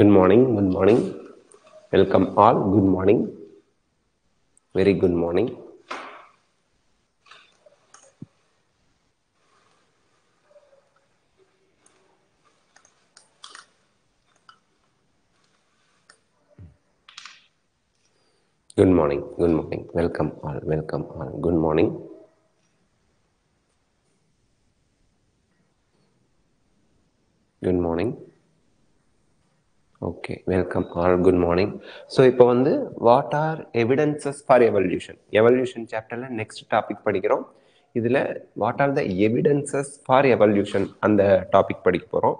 Good morning. Welcome all. Good morning. Very good morning. Good morning. Welcome all. Good morning. Good morning. Okay, welcome all. Good morning. So இப்போ வந்து what are evidences for evolution? Evolution chapterல next topic படிக்கிறோம். இதுல what are the evidences for evolution அந்த topic படிக்க போறோம்.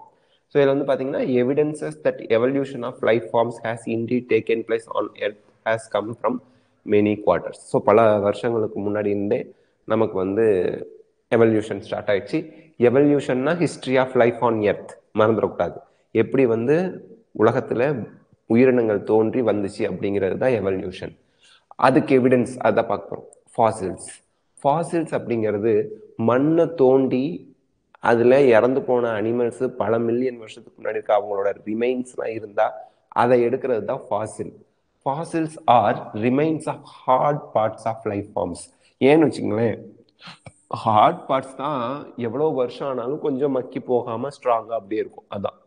So இதுல வந்து பாத்தீங்கன்னா evidences that evolution of life forms has indeed taken place on earth has come from many quarters. So பல வருஷங்களுக்கு முன்னாடி இருந்தே நமக்கு வந்து evolution ஸ்டார்ட் ஆயிடுச்சு. எவல்யூஷன்னா history of life on earth, மறந்துடக்கூடாது. எப்படி வந்து உலகத்தில் உயிரினங்கள் தோன்றி வந்துச்சு அப்படிங்கிறது தான் எவல்யூஷன். அதுக்கு எவிடன்ஸ் அதை பார்க்குறோம். ஃபாசில்ஸ் அப்படிங்கிறது மண்ணை தோண்டி அதில் இறந்து போன அனிமல்ஸு பல மில்லியன் வருஷத்துக்கு முன்னாடி இருக்க அவங்களோட ரிமைன்ஸ்லாம் இருந்தால் அதை எடுக்கிறது தான் fossil. Fossils are remains of hard parts of life forms. ஏன்னு வச்சுங்களேன், ஹார்ட் பார்ட்ஸ் தான் எவ்வளோ வருஷம் ஆனாலும் கொஞ்சம் மக்கி போகாமல் ஸ்ட்ராங்காக அப்படியே இருக்கும். அதுதான்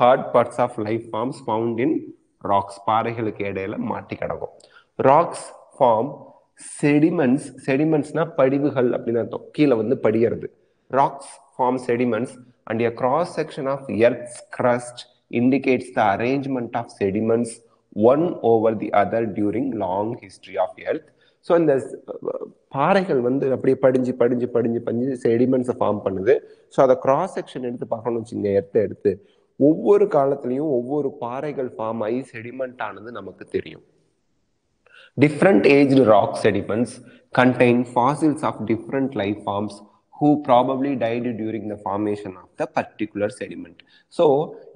hard parts of life forms found in rocks. பாறைகளுக்கு இடையில மாட்டி கிடக்கும். Rocks form sediments. செடிமெண்ட்ஸ்னா படிவுகள் அப்படின்னு அர்த்தம். கீழே வந்து படிகிறது. Rocks form sediments and a cross section of earth's crust indicates the arrangement of sediments one over the other during long history of earth. So இந்த பாறைகள் வந்து அப்படியே படிஞ்சு படிஞ்சு படிஞ்சு படிஞ்சு செடிமெண்ட்ஸை ஃபார்ம் பண்ணுது. ஸோ அதை கிராஸ் செக்ஷன் எடுத்து பார்க்கணும்னு வச்சுங்க. எடுத்து ஒவ்வொரு காலத்துலையும் ஒவ்வொரு பாறைகள் ஃபார்ம் ஆகி செடிமெண்ட் ஆனது நமக்கு தெரியும். Different aged rock sediments contain fossils of different life forms who probably died during the formation of the particular sediment. So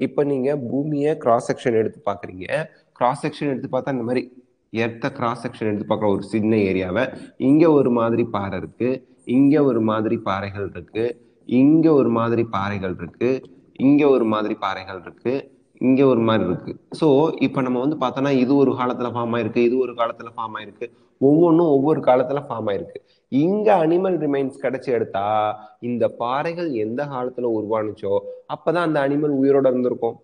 இப்போ நீங்கள் பூமியை கிராஸ் செக்ஷன் எடுத்து பார்க்குறீங்க. கிராஸ் செக்ஷன் எடுத்து பார்த்தா இந்த மாதிரி எர்த்த கிராஸ் செக்ஷன் எடுத்து பார்க்குற ஒரு சின்ன ஏரியாவை இங்கே ஒரு மாதிரி பாறை இருக்கு, இங்கே ஒரு மாதிரி பாறைகள் இருக்கு, இங்கே ஒரு மாதிரி பாறைகள் இருக்கு, இங்கே ஒரு மாதிரி பாறைகள் இருக்கு, இங்கே ஒரு மாதிரி இருக்கு. ஸோ இப்போ நம்ம வந்து பார்த்தோன்னா இது ஒரு காலத்தில் ஃபார்ம் ஆயிருக்கு, இது ஒரு காலத்தில் ஃபார்ம் ஆயிருக்கு, ஒவ்வொன்றும் ஒவ்வொரு காலத்தில் ஃபார்ம் ஆயிருக்கு. இங்கே அனிமல் ரிமைன்ஸ் கிடைச்சி எடுத்தா இந்த பாறைகள் எந்த காலத்தில் உருவானுச்சோ அப்போதான் அந்த அனிமல் உயிரோட இருந்திருக்கும்.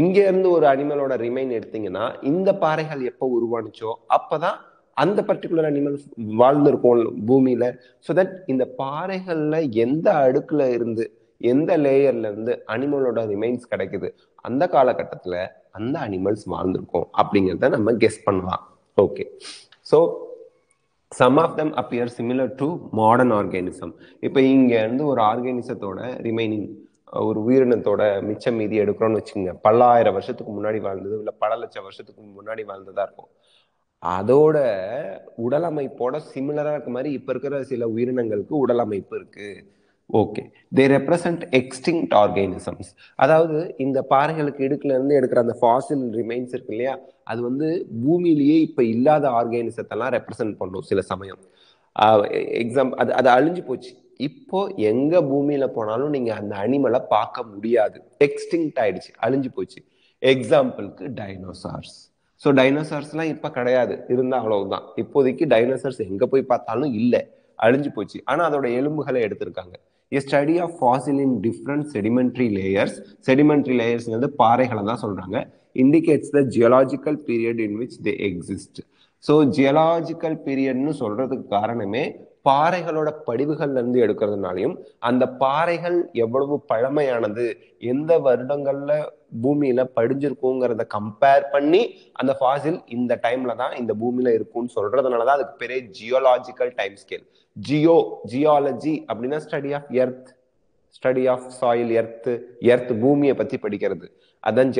இங்கே இருந்து ஒரு அனிமலோட ரிமைன் எடுத்தீங்கன்னா இந்த பாறைகள் எப்போ உருவானுச்சோ அப்போதான் அந்த பர்டிகுலர் அனிமல் வாழ்ந்துருக்கும் பூமியில. ஸோ தட் இந்த பாறைகள்ல எந்த அடுக்குல இருந்து எந்த லேயர்ல இருந்து அனிமலோட ரிமைன்ஸ் கிடைக்குது அந்த காலகட்டத்தில் அந்த அனிமல்ஸ் வாழ்ந்துருக்கும் அப்படிங்கிறத நம்ம கெஸ் பண்ணலாம். Okay, so some of them appear similar to modern organism. இப்போ இங்கே இருந்து ஒரு ஆர்கானிசத்தோட ரிமைனிங் ஒரு உயிரினத்தோட மிச்சம் மீதி எடுக்கிறோம்னு வச்சுக்கோங்க. பல்லாயிரம் வருஷத்துக்கு முன்னாடி வாழ்ந்தது இல்லை பல லட்சம் வருஷத்துக்கு முன்னாடி வாழ்ந்ததாக இருக்கும். அதோட உடலமைப்போட சிமிலராக இருக்க மாதிரி இப்போ இருக்கிற சில உயிரினங்களுக்கு உடலமைப்பு இருக்கு. Okay, they represent extinct organisms. அதாவது இந்த பாறைகளுக்கு இடுக்குல இருந்து எடுக்கிற அந்த ஃபாசில் ரிமைன்ஸ் இருக்கு இல்லையா, அது வந்து பூமியிலேயே இப்போ இல்லாத ஆர்கானிசத்தெல்லாம் ரெப்ரசன்ட் பண்ணும். சில சமயம் எக்ஸாம்பிள் அது அழிஞ்சு போச்சு. இப்போ எங்க பூமியில போனாலும் நீங்க அந்த அனிமலை பார்க்க முடியாது, எக்ஸ்டிங்க்ட் ஆயிடுச்சு, அழிஞ்சு போச்சு. எக்ஸாம்பிளுக்கு டைனோசார்ஸ். ஸோ டைனோசார்ஸ்லாம் இப்போ கிடையாது, இருந்தால் அவ்வளவுதான். இப்போதைக்கு டைனோசார்ஸ் எங்க போய் பார்த்தாலும் இல்லை, அழிஞ்சு போச்சு. ஆனால் அதோட எலும்புகளை எடுத்திருக்காங்க. A study of fossil in different sedimentary layers வந்து பாறைகளை தான் சொல்றாங்க. Indicates the geological period in which they exist. So geological periodனு சொல்றதுக்கு காரணமே பாறைகளோட படிவுகள்ல இருந்து எடுக்கிறதுனாலையும் அந்த பாறைகள் எவ்வளவு பழமையானது எந்த வருடங்கள்ல பூமியில படிஞ்சிருக்குங்கிறத கம்பேர் பண்ணி அந்த ஃபாசில் இந்த டைம்ல தான் இந்த பூமியில இருக்கும்னு சொல்றதுனாலதான் அதுக்கு பெரிய ஜியோலாஜிக்கல் டைம் ஸ்கேல். ஜியாலஜி அப்படின்னா ஸ்டடி ஆஃப் சாயில் எர்த் பூமியை பத்தி படிக்கிறது, அதான்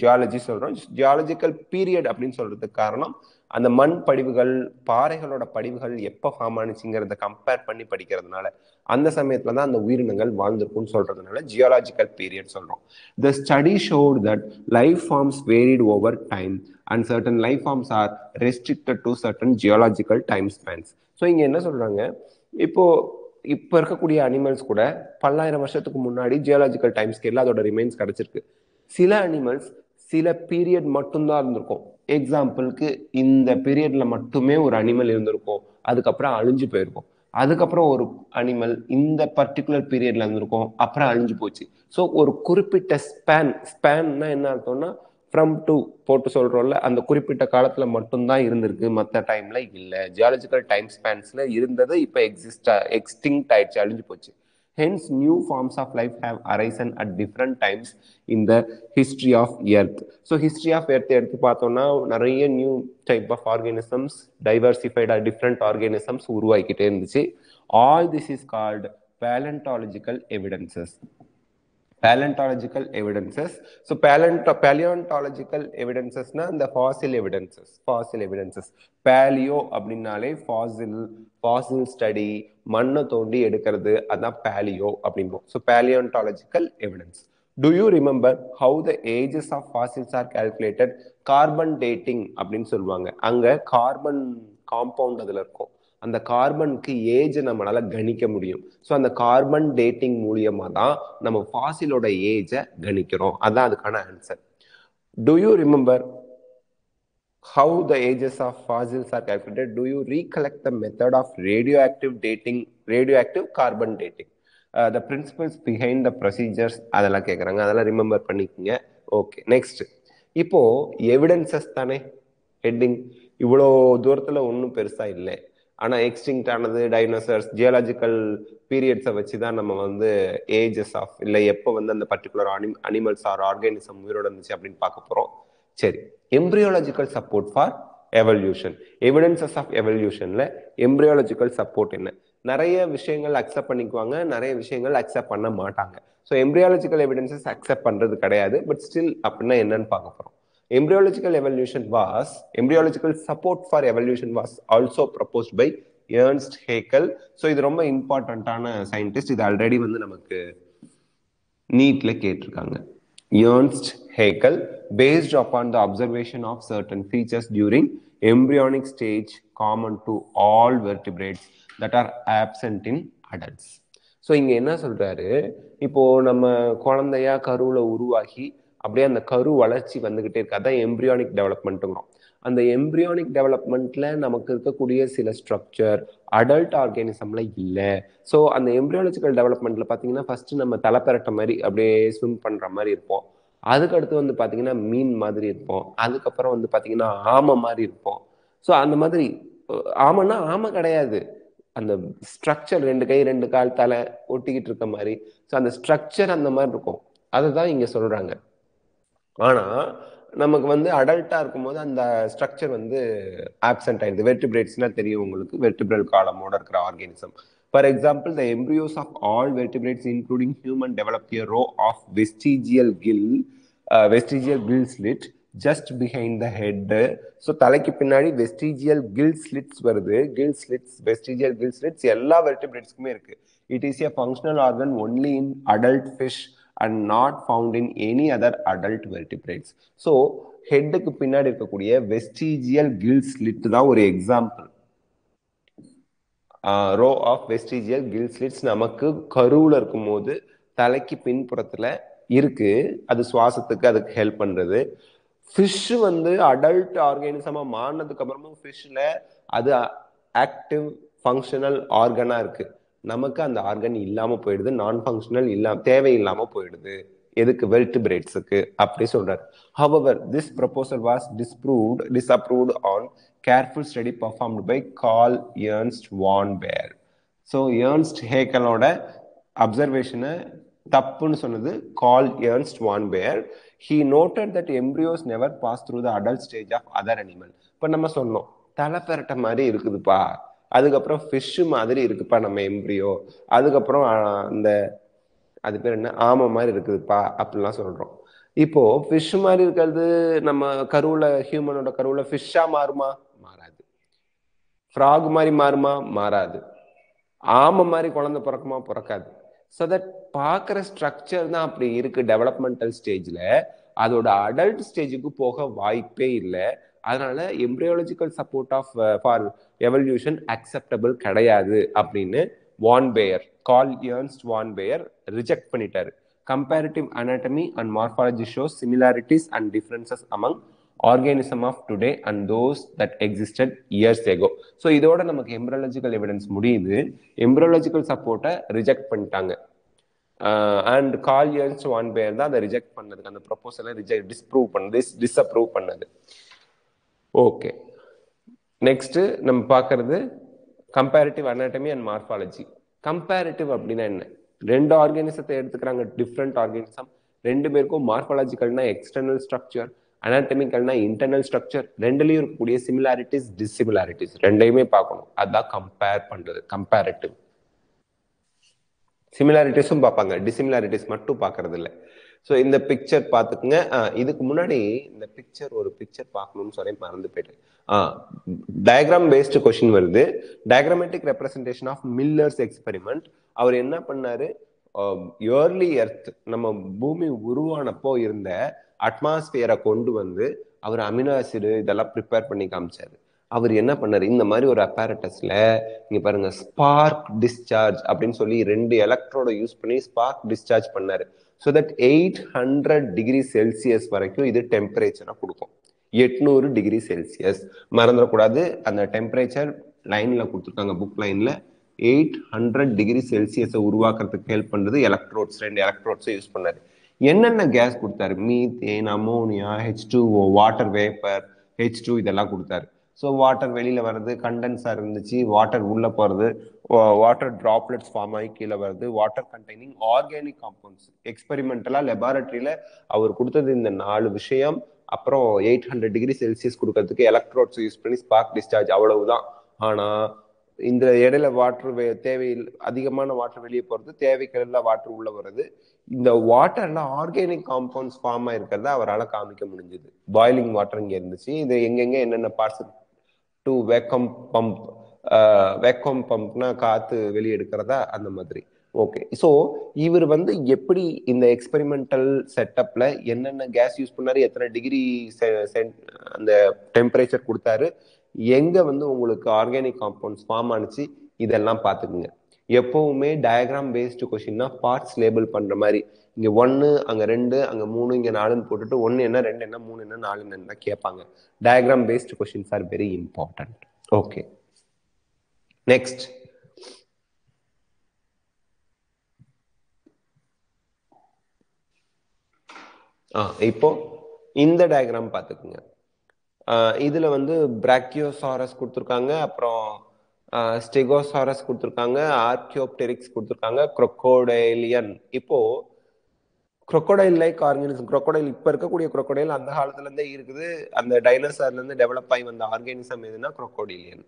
ஜியாலஜி சொல்றோம். ஜியாலஜிக்கல் பீரியட் அப்படின்னு சொல்றதுக்கு காரணம் அந்த மண் படிவுகள் பாறைகளோட படிவுகள் எப்போ ஃபார்ம் ஆனிச்சுங்கிறத கம்பேர் பண்ணி படிக்கிறதுனால அந்த சமயத்துல தான் அந்த உயிரினங்கள் வாழ்ந்திருக்கும்னு சொல்றதுனால ஜியாலஜிக்கல் பீரியட் சொல்றோம். The study showed that life forms varied over time and certain life forms are restricted to certain geological time spans. So இங்க என்ன சொல்றாங்க, இப்போ இப்போ இருக்கக்கூடிய அனிமல்ஸ் கூட 10,000 வருஷத்துக்கு முன்னாடி ஜியாலஜிக்கல் டைம் ஸ்கேலில் அதோட ரிமைன்ஸ் கிடைச்சிருக்கு. சில அனிமல்ஸ் சில பீரியட் மட்டும்தான் இருந்திருக்கும். எக்ஸாம்பிளுக்கு இந்த பீரியடில் மட்டுமே ஒரு அனிமல் இருந்திருக்கும், அதுக்கப்புறம் அழிஞ்சு போயிருக்கும். அதுக்கப்புறம் ஒரு அனிமல் இந்த பர்டிகுலர் பீரியட்ல இருந்திருக்கும், அப்புறம் அழிஞ்சு போச்சு. ஸோ ஒரு குறிப்பிட்ட ஸ்பேன்னா என்ன அர்த்தம்னா ஃப்ரம் டு போட்டு சொல்கிறோம்ல, அந்த குறிப்பிட்ட காலத்தில் மட்டும்தான் இருந்திருக்கு, மற்ற டைமில் இல்லை. ஜியாலஜிக்கல் டைம் ஸ்பேன்ஸில் இருந்தது இப்போ எக்ஸ்டிங்க்ட் ஆயிடுச்சு, அழிஞ்சு போச்சு. Hence new forms of life have arisen at different times in the history of earth. So history of earth எடுத்து பார்த்தோம்னா நிறைய நியூ டைப் ஆஃப் ஆர்கானிசம்ஸ், டைவர்சிஃபைடாக டிஃப்ரெண்ட் ஆர்கானிசம்ஸ் உருவாக்கிட்டே இருந்துச்சு. All this is called paleontological evidences. Paleontological evidences. So paleontological evidences na the fossil evidences. Paleo abdinale fossil study, manna thondi edukkuradhu adha paleo abdinbo. So paleontological evidence. Do you remember how the ages of fossils are calculated? Carbon dating abdin solvanga, anga carbon compound adula irukum, அந்த கார்பனுக்கு age நம்மளால கணிக்க முடியும். So அந்த carbon dating மூலியமா தான் நம்ம ஃபாசிலோட ஏஜை கணிக்கிறோம். அதான் அதுக்கான answer. Do you remember how the ages of fossils are calculated? Do you recollect the method of radioactive carbon dating, the principles behind the procedures அதெல்லாம் கேட்குறாங்க. அதெல்லாம் ரிமெம்பர் பண்ணிக்கோங்க. Okay, next. இப்போ எவிடன்சஸ் தானே ஹெட்டிங், இவ்வளோ தூரத்தில் ஒன்றும் பெருசாக இல்லை. ஆனால் எக்ஸ்டிங்க்ட் ஆனது டைனோசர்ஸ் ஜியாலஜிக்கல் பீரியட்ஸை வச்சு தான் நம்ம ஏஜஸ் ஆஃப் இல்லை எப்போ அந்த பர்டிகுலர் அனிமல்ஸ் ஆர் ஆர்கானிசம் உயிரோடு இருந்துச்சு அப்படின்னு பார்க்க போகிறோம். சரி, embryological support for evolution, evidences of எவல்யூஷனில் எம்ப்ரியாலஜிக்கல் சப்போர்ட் என்ன? நிறைய விஷயங்கள் அக்செப்ட் பண்ணிக்குவாங்க, நிறைய விஷயங்கள் அக்செப்ட் பண்ண மாட்டாங்க. ஸோ எம்ப்ரியாலஜிக்கல் எவிடன்சஸ் அக்செப்ட் பண்ணுறது கிடையாது. பட் ஸ்டில் அப்படின்னா என்னன்னு பார்க்க போகிறோம். Embryological support for evolution was also proposed by Ernst Haeckel. So இது ரொம்ப இம்பார்ட்டன்டான சயின்டிஸ்ட். இது ஆல்ரெடி நமக்கு நீட்ல கேட்டிருக்காங்க. Ernst Haeckel, based upon the observation of certain features during embryonic stage common to all vertebrates that are absent in adults. So இங்க என்ன சொல்றாரு, இப்போ நம்ம குழந்தையா கருவுல உருவாகி அப்படியே அந்த கரு வளர்ச்சி வந்துகிட்டே இருக்கு, அதான் எம்ப்ரியானிக் டெவலப்மெண்ட்டுங்கிறோம். அந்த எம்ப்ரியானிக் டெவலப்மெண்ட்ல நமக்கு இருக்கக்கூடிய சில ஸ்ட்ரக்சர் அடல்ட் ஆர்கானிசம்ல இல்லை. ஸோ அந்த எம்ப்ரியாலஜிக்கல் டெவலப்மெண்ட்ல பார்த்தீங்கன்னா ஃபர்ஸ்ட் நம்ம தலை பெறட்ட மாதிரி அப்படியே ஸ்விம் பண்ற மாதிரி இருப்போம். அதுக்கடுத்து பார்த்தீங்கன்னா மீன் மாதிரி இருப்போம். அதுக்கப்புறம் பார்த்தீங்கன்னா ஆமை மாதிரி இருப்போம். ஸோ அந்த மாதிரி ஆமைன்னா ஆமை கிடையாது, அந்த ஸ்ட்ரக்சர் 2 கை 2 கால் தலை ஒட்டிக்கிட்டு இருக்க மாதிரி. ஸோ அந்த ஸ்ட்ரக்சர் அந்த மாதிரி இருக்கும். அதுதான் இங்க சொல்றாங்க. ஆனால் நமக்கு அடல்ட்டாக இருக்கும்போது அந்த ஸ்ட்ரக்சர் ஆப்சென்ட் ஆயிடுது. வெர்டிபிரேட்ஸ்னால் தெரியும் உங்களுக்கு, வெர்டிபிரல் காலமோட இருக்கிற organism. For example, the embryos of all vertebrates including human developed a row of vestigial gill slit just behind the head. So தலைக்கு பின்னாடி வெஸ்டிஜியல் கில் ஸ்லிட்ஸ் வருது. வெஸ்டிஜியல் கில் ஸ்லிட்ஸ் எல்லா வெர்டிபிரேட்ஸ்க்குமே இருக்கு. It is a functional organ only in adult fish and not found in any other adult vertebrates. So ஹெட்டுக்கு பின்னாடி இருக்கக்கூடிய vestigial gill slit தான் ஒரு example. Row of vestigial gill slits நமக்கு கருவில் இருக்கும்போது தலைக்கு பின்புறத்துல இருக்கு. அது சுவாசத்துக்கு அதுக்கு ஹெல்ப் பண்றது. ஃபிஷ் அடல்ட் ஆர்கானிசமா மாறினதுக்கு அப்புறமும் ஃபிஷ்ல அது ஆக்டிவ் ஃபங்க்ஷனல் ஆர்கனா இருக்கு. நமக்கு அந்த ஆர்கன் இல்லாமல் போயிடுது, நான் ஃபங்க்ஷனல் தேவையில்லாமல் போயிடுது. எதுக்கு? வெர்டிபிரேட்ஸுக்கு அப்படி சொல்றாரு. However, this proposal was disapproved on careful study performed by Karl Ernst von Baer. So Ernst Haeckelோட அப்சர்வேஷனை தப்புன்னு சொன்னது Karl Ernst von Baer. He noted that embryos never pass through the adult stage of other animal. இப்போ நம்ம சொன்னோம், தலை பெரட்ட மாதிரி இருக்குதுப்பா, அதுக்கப்புறம் fish மாதிரி இருக்குப்பா நம்ம எம்ப்ரியோ, அதுக்கப்புறம் அந்த அது பேர் என்ன ஆமை மாதிரி இருக்குதுப்பா அப்படிலாம் சொல்கிறோம். இப்போது ஃபிஷ் மாதிரி இருக்கிறது நம்ம கருவில், ஹியூமனோட கருவில் ஃபிஷ்ஷாக மாறுமா? மாறாது. ஃப்ராக் மாதிரி மாறுமா? மாறாது. ஆமை மாதிரி குழந்தை பிறக்குமா? பிறக்காது. ஸோ தட் பார்க்குற ஸ்ட்ரக்சர் தான் அப்படி இருக்குது. டெவலப்மெண்டல் ஸ்டேஜில் அதோட அடல்ட் ஸ்டேஜுக்கு போக வாய்ப்பே இல்லை. அதனால embryological support of for evolution acceptable கிடையாது அப்படின்னு von Baer, Karl Ernst von Baer reject பண்ணிட்டாரு. Comparative anatomy and morphology shows similarities and differences among organism of today and those that existed years ago. So இதோட நமக்கு embryological evidence முடியுது. Embryological சப்போர்ட்டை reject பண்ணிட்டாங்க. And Karl Ernst von Baer தான் அதை reject பண்ணதுக்கு, அந்த ப்ரொபோசலை டிஸ்ப்ரூவ் பண்ணது, டிஸ்அப்ரூவ் பண்ணது. ஓகே, நெக்ஸ்ட் நம்ம பார்க்கறது comparative anatomy and morphology. Comparative அப்படின்னா என்ன? ரெண்டு ஆர்கானிசத்தை எடுத்துக்கிறாங்க, டிஃப்ரெண்ட் ஆர்கானிசம். ரெண்டு பேருக்கும் மார்ஃபாலஜிக்கல்னா எக்ஸ்டர்னல் ஸ்ட்ரக்சர், அனாட்டமிக்கல்னா இன்டர்னல் ஸ்ட்ரக்சர். ரெண்டுலையும் இருக்கக்கூடிய சிமிலாரிட்டிஸ், டிஸ்சிமிலாரிட்டிஸ் ரெண்டையுமே பார்க்கணும். அதுதான் கம்பேர் பண்றது, கம்பேரிட்டிவ். சிமிலாரிட்டிஸும் பார்ப்பாங்க, டிசிமிலாரிட்டிஸ் மட்டும் பார்க்கறது இல்லை. ஸோ இந்த பிக்சர் பார்த்துக்குங்க. இதுக்கு முன்னாடி இந்த பிக்சர், ஒரு பிக்சர் பார்க்கணும்னு சொல்லி மறந்து போயிட்டேன். டயக்ராம் பேஸ்டு கொஸ்டின் வருது. Diagrammatic representation of Miller's experiment. அவர் என்ன பண்ணாரு? ஏர்லி எர்த், நம்ம பூமி உருவானப்போ இருந்த அட்மாஸ்பியரை கொண்டு வந்து அவர் அமினோ ஆசிடு இதெல்லாம் ப்ரிப்பேர் பண்ணி காமிச்சாரு. அவர் என்ன பண்ணாரு? இந்த மாதிரி ஒரு அப்பேரட்டஸ்ல, இங்க பாருங்க, ஸ்பார்க் டிஸ்சார்ஜ் அப்படின்னு சொல்லி ரெண்டு எலக்ட்ரோட யூஸ் பண்ணி ஸ்பார்க் டிஸ்சார்ஜ் பண்ணாரு. ஸோ தட் 800 டிகிரி செல்சியஸ் வரைக்கும் இது டெம்பரேச்சரை கொடுக்கும். 800 டிகிரி செல்சியஸ் மறந்துடக்கூடாது. அந்த டெம்பரேச்சர் லைன்ல கொடுத்துருக்காங்க, புக் லைன்ல. 800 டிகிரி செல்சியஸை உருவாக்குறதுக்கு ஹெல்ப் பண்றது எலக்ட்ரோட்ஸ். ரெண்டு எலக்ட்ரோட்ஸை யூஸ் பண்ணாரு. என்னென்ன கேஸ் கொடுத்தாரு? Methane, ammonia, H2O, water vapour, H2 இதெல்லாம் கொடுத்தாரு. ஸோ வாட்டர் வெளியில் வர்றது, கண்டென்ஸாக இருந்துச்சு, வாட்டர் உள்ளே போகிறது, வாட்டர் ட்ராப்லெட்ஸ் ஃபார்ம் ஆகி கீழே வருது, வாட்டர் கண்டெய்னிங் ஆர்கானிக் காம்பவுண்ட்ஸ். எக்ஸ்பெரிமெண்டலாக லெபார்ட்ரியில் அவர் கொடுத்தது இந்த 4 விஷயம். அப்புறம் 800 டிகிரி செல்சியஸ் கொடுக்கறதுக்கு எலக்ட்ரோட்ஸ் யூஸ் பண்ணி ஸ்பார்க் டிஸ்சார்ஜ், அவ்வளவுதான். ஆனால் இந்த இடையில வாட்டர் தேவையில்லை, அதிகமான வாட்டர் வெளியே போகிறது, தேவைக்கெல்லாம் வாட்டர் உள்ளே வர்றது, இந்த வாட்டர்ல ஆர்கானிக் காம்பவுண்ட்ஸ் ஃபார்ம் ஆகிருக்கிறத அவரால் காமிக்க முடிஞ்சுது. பாய்லிங் வாட்டர் இங்கே இருந்துச்சு. இது எங்கெங்கே என்னென்ன parts? To vacuum pump, vacuum பம்ப்னா காத்து வெளியே எடுக்கிறதா, அந்த மாதிரி. ஓகே, ஸோ இவர் வந்து எப்படி இந்த எக்ஸ்பெரிமெண்டல் செட்டப்ல என்னென்ன கேஸ் யூஸ் பண்ணாரு, எத்தனை டிகிரி அந்த டெம்பரேச்சர் கொடுத்தாரு, எங்க வந்து உங்களுக்கு ஆர்கானிக் காம்பவுண்ட்ஸ் ஃபார்ம் ஆனிச்சு, இதெல்லாம் பார்த்துக்குங்க. எப்பவுமே டயக்ராம் பேஸ்டு கொஸ்டின்னா பார்ட்ஸ் லேபிள் பண்ற மாதிரி, இங்க 1, அங்க 2, அங்க 3, இங்க 4ன்னு போட்டுட்டு 1 என்ன 2 என்ன 3 என்ன 4 என்ன கேட்பாங்க. Diagram based questions are very important. Okay, next இப்போ இந்த டயக்ராம் பார்த்துக்குங்க. இதுல வந்து பிராக்கியோசாரஸ் கொடுத்துருக்காங்க, அப்புறம் ஸ்டெகோசாரஸ் கொடுத்துருக்காங்க, ஆர்கியோப்டெரிக்ஸ் கொடுத்துருக்காங்க, க்ரொக்கோடைலியன். இப்போ க்ரொக்கோடைல் லைக் ஆர்கானிசம், க்ரொக்கோடைல் இப்போ இருக்கக்கூடிய க்ரொக்கோடைல் அந்த காலத்துலேருந்தே இருக்குது. அந்த டைனோசார்லேருந்து டெவலப் ஆகி வந்த ஆர்கானிசம் எதுனா க்ரொக்கோடிலியன்,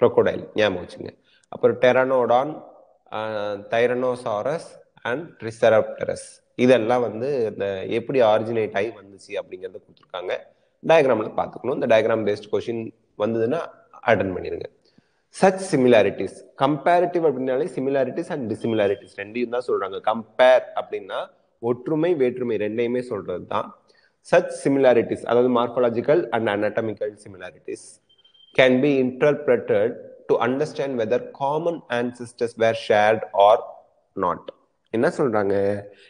க்ரொக்கோடைல் ஞாபகம் வச்சுங்க. அப்புறம் டெரனோடான், டைரனோசாரஸ் அண்ட் ட்ரிசெராப்டரஸ் இதெல்லாம் வந்து இந்த எப்படி ஆரிஜினேட் ஆகி வந்துச்சு அப்படிங்கிறத கொடுத்துருக்காங்க. டயக்ராமில் பார்த்துக்கணும். இந்த டயக்ராம் பேஸ்ட் கொஷின் வந்ததுன்னா அட்டன் பண்ணிடுங்க. சச் சிமிலாரிட்டிஸ், கம்பேரிட்டிவ் அப்படின்னாலே சிமிலாரிட்டிஸ் அண்ட் டிசிமிலாரிட்டிஸ் ரெண்டையும் தான் சொல்றாங்க. கம்பேர் அப்படின்னா ஒற்றுமை, வேற்றுமை ரெண்டையுமே சொல்றது தான். சச் சிமிலாரிட்டிஸ், அதாவது morphological and anatomical similarities, can be interpreted to understand whether common ancestors were shared or not. என்ன சொல்றாங்க?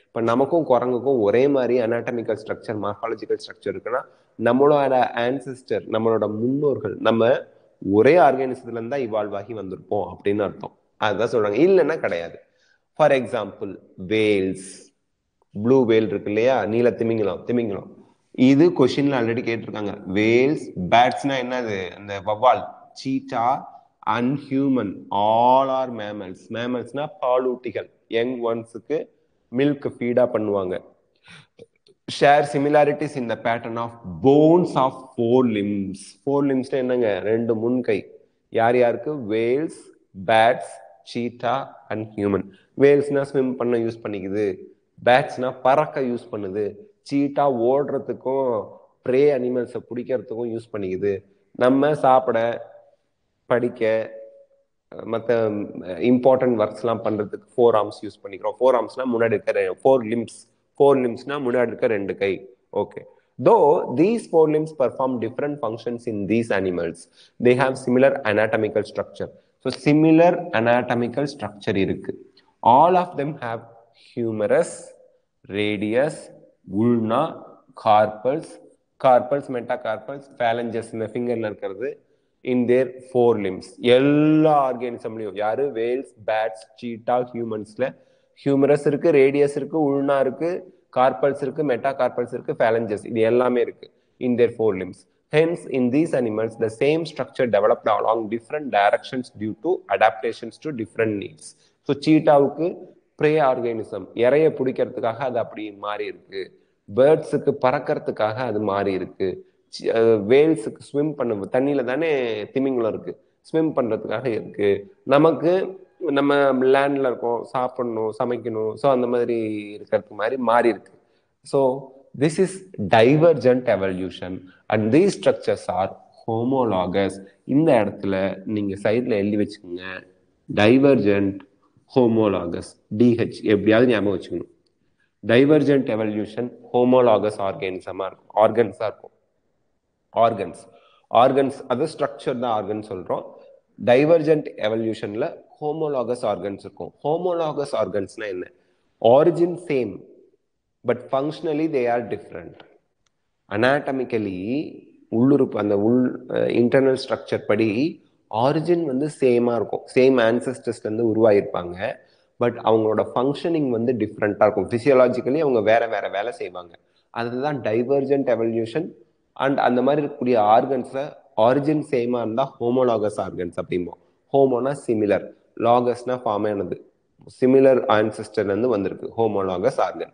இப்போ நமக்கும் குரங்குக்கும் ஒரே மாதிரி அனாட்டமிக்கல் ஸ்ட்ரக்சர், மார்ஃபாலஜிக்கல் ஸ்ட்ரக்சர் இருக்குன்னா நம்மளோட ஆன்செஸ்டர், நம்மளோட முன்னோர்கள், நம்ம ஒரே ஆர்கானிசத்துல இருந்தா இவால்வ் ஆகி வந்திருப்போம் அப்படின்னு அர்த்தம். அதுதான் சொல்றாங்க. இல்லைன்னா கிடையாது. For example whales, blue whale இருக்கு இல்லையா, நீல திமிங்கலம், திமிங்கலம் இது கொஸ்டின்ல ஆல்ரெடி கேட்டிருக்காங்க. வேல்ஸ், பேட்ஸ்னா என்னது? அந்த வவ்வால், cheetah and human all are mammals. மேமல்ஸ்னா பாலூட்டிகள், யங் ஒன்ஸுக்கு மில்க் ஃபீடா பண்ணுவாங்க. Share similarities in the pattern of bones of 4 limbs. 4 limbs என்னங்க? 2 முன்கை. யார் யாருக்கு? Whales, bats, cheetah and human. வேல்ஸ்னா ஸ்விம் பண்ண யூஸ் பண்ணிக்குது, பேட்ஸ்னா பறக்க யூஸ் பண்ணுது, சீட்டா ஓடுறதுக்கும் ப்ரே அனிமல்ஸை பிடிக்கிறதுக்கும் யூஸ் பண்ணிக்குது, நம்ம சாப்பிட, படிக்க, மற்ற இம்பார்ட்டன்ட் ஒர்க்ஸ்லாம் பண்ணுறதுக்கு 4 arms யூஸ் பண்ணிக்கிறோம். 4 armsனா முன்னாடி இருக்க 4 limbs. 4 limbsனா முன்னாடி இருக்க 2 கை. Okay. Though these four limbs perform different functions in these animals, they have similar anatomical structure. So similar anatomical structure irukku. All of them have humerus, radius, ulna, carpals, metacarpals, phalanges in the finger in their four limbs. Yella organism yaru whales, bats, cheetah, humans le humerus irukku, radius irukku, ulna irukku, carpals irukku, metacarpals irukku, phalanges idu ellame irukku in their four limbs. Hence, in these animals, the same structure developed along different directions due to adaptations to different needs. So, cheetah prey organism, eraiya pudikkaradhukaga adu appadi maari irukku. Birds ku parakkaradhukaga adu maari irukku. Whales ku swim pannu thannila thane thimingala irukku. Swim pandradhukaga irukku. Namakku நம்ம லேண்ட்ல இருக்கோம், சாப்பிடணும், சமைக்கணும். So அந்த மாதிரி இருக்கிறதுக்கு மாதிரி மாறி இருக்கு. So this is divergent evolution and these structures are homologous. இந்த இடத்துல நீங்க சைட்ல எழுதி வச்சுக்கோங்க, டைவர்ஜென்ட் ஹோமோலாகஸ், டிஹெச் எப்படியாவது ஞாபகம் வச்சுக்கணும். டைவர்ஜென்ட் எவல்யூஷன் ஹோமோலாகஸ் ஆர்கானிசமா இருக்கும், ஆர்கன்ஸா இருக்கும். ஆர்கன்ஸ் அது ஸ்ட்ரக்சர் தான் ஆர்கன் சொல்றோம். டைவர்ஜென்ட் எவல்யூஷன்ல homologous organs இருக்கும். Homologous organsனா என்ன? Origin same, but functionally they are different. Anatomically உள்ளுறுப்பு அந்த internal structure படி origin வந்து சேமா இருக்கும். சேம் ancestors வந்து உருவாயிருப்பாங்க. பட் அவங்களோட functioning வந்து டிஃப்ரெண்டா இருக்கும். Physiologically அவங்க வேற வேற வேலை செய்வாங்க. அதுதான் divergent evolution. அண்ட் அந்த மாதிரி இருக்கக்கூடிய ஆர்கன்ஸ்ல ஆரிஜின் சேமா இருந்தா homologous organs அப்படிம்போம். ஹோமோனா சிமிலர், லாகஸ்னா ஃபார்ம் ஆனது, சிமிலர் ancestor வந்து வந்திருக்கு. Homologous organ.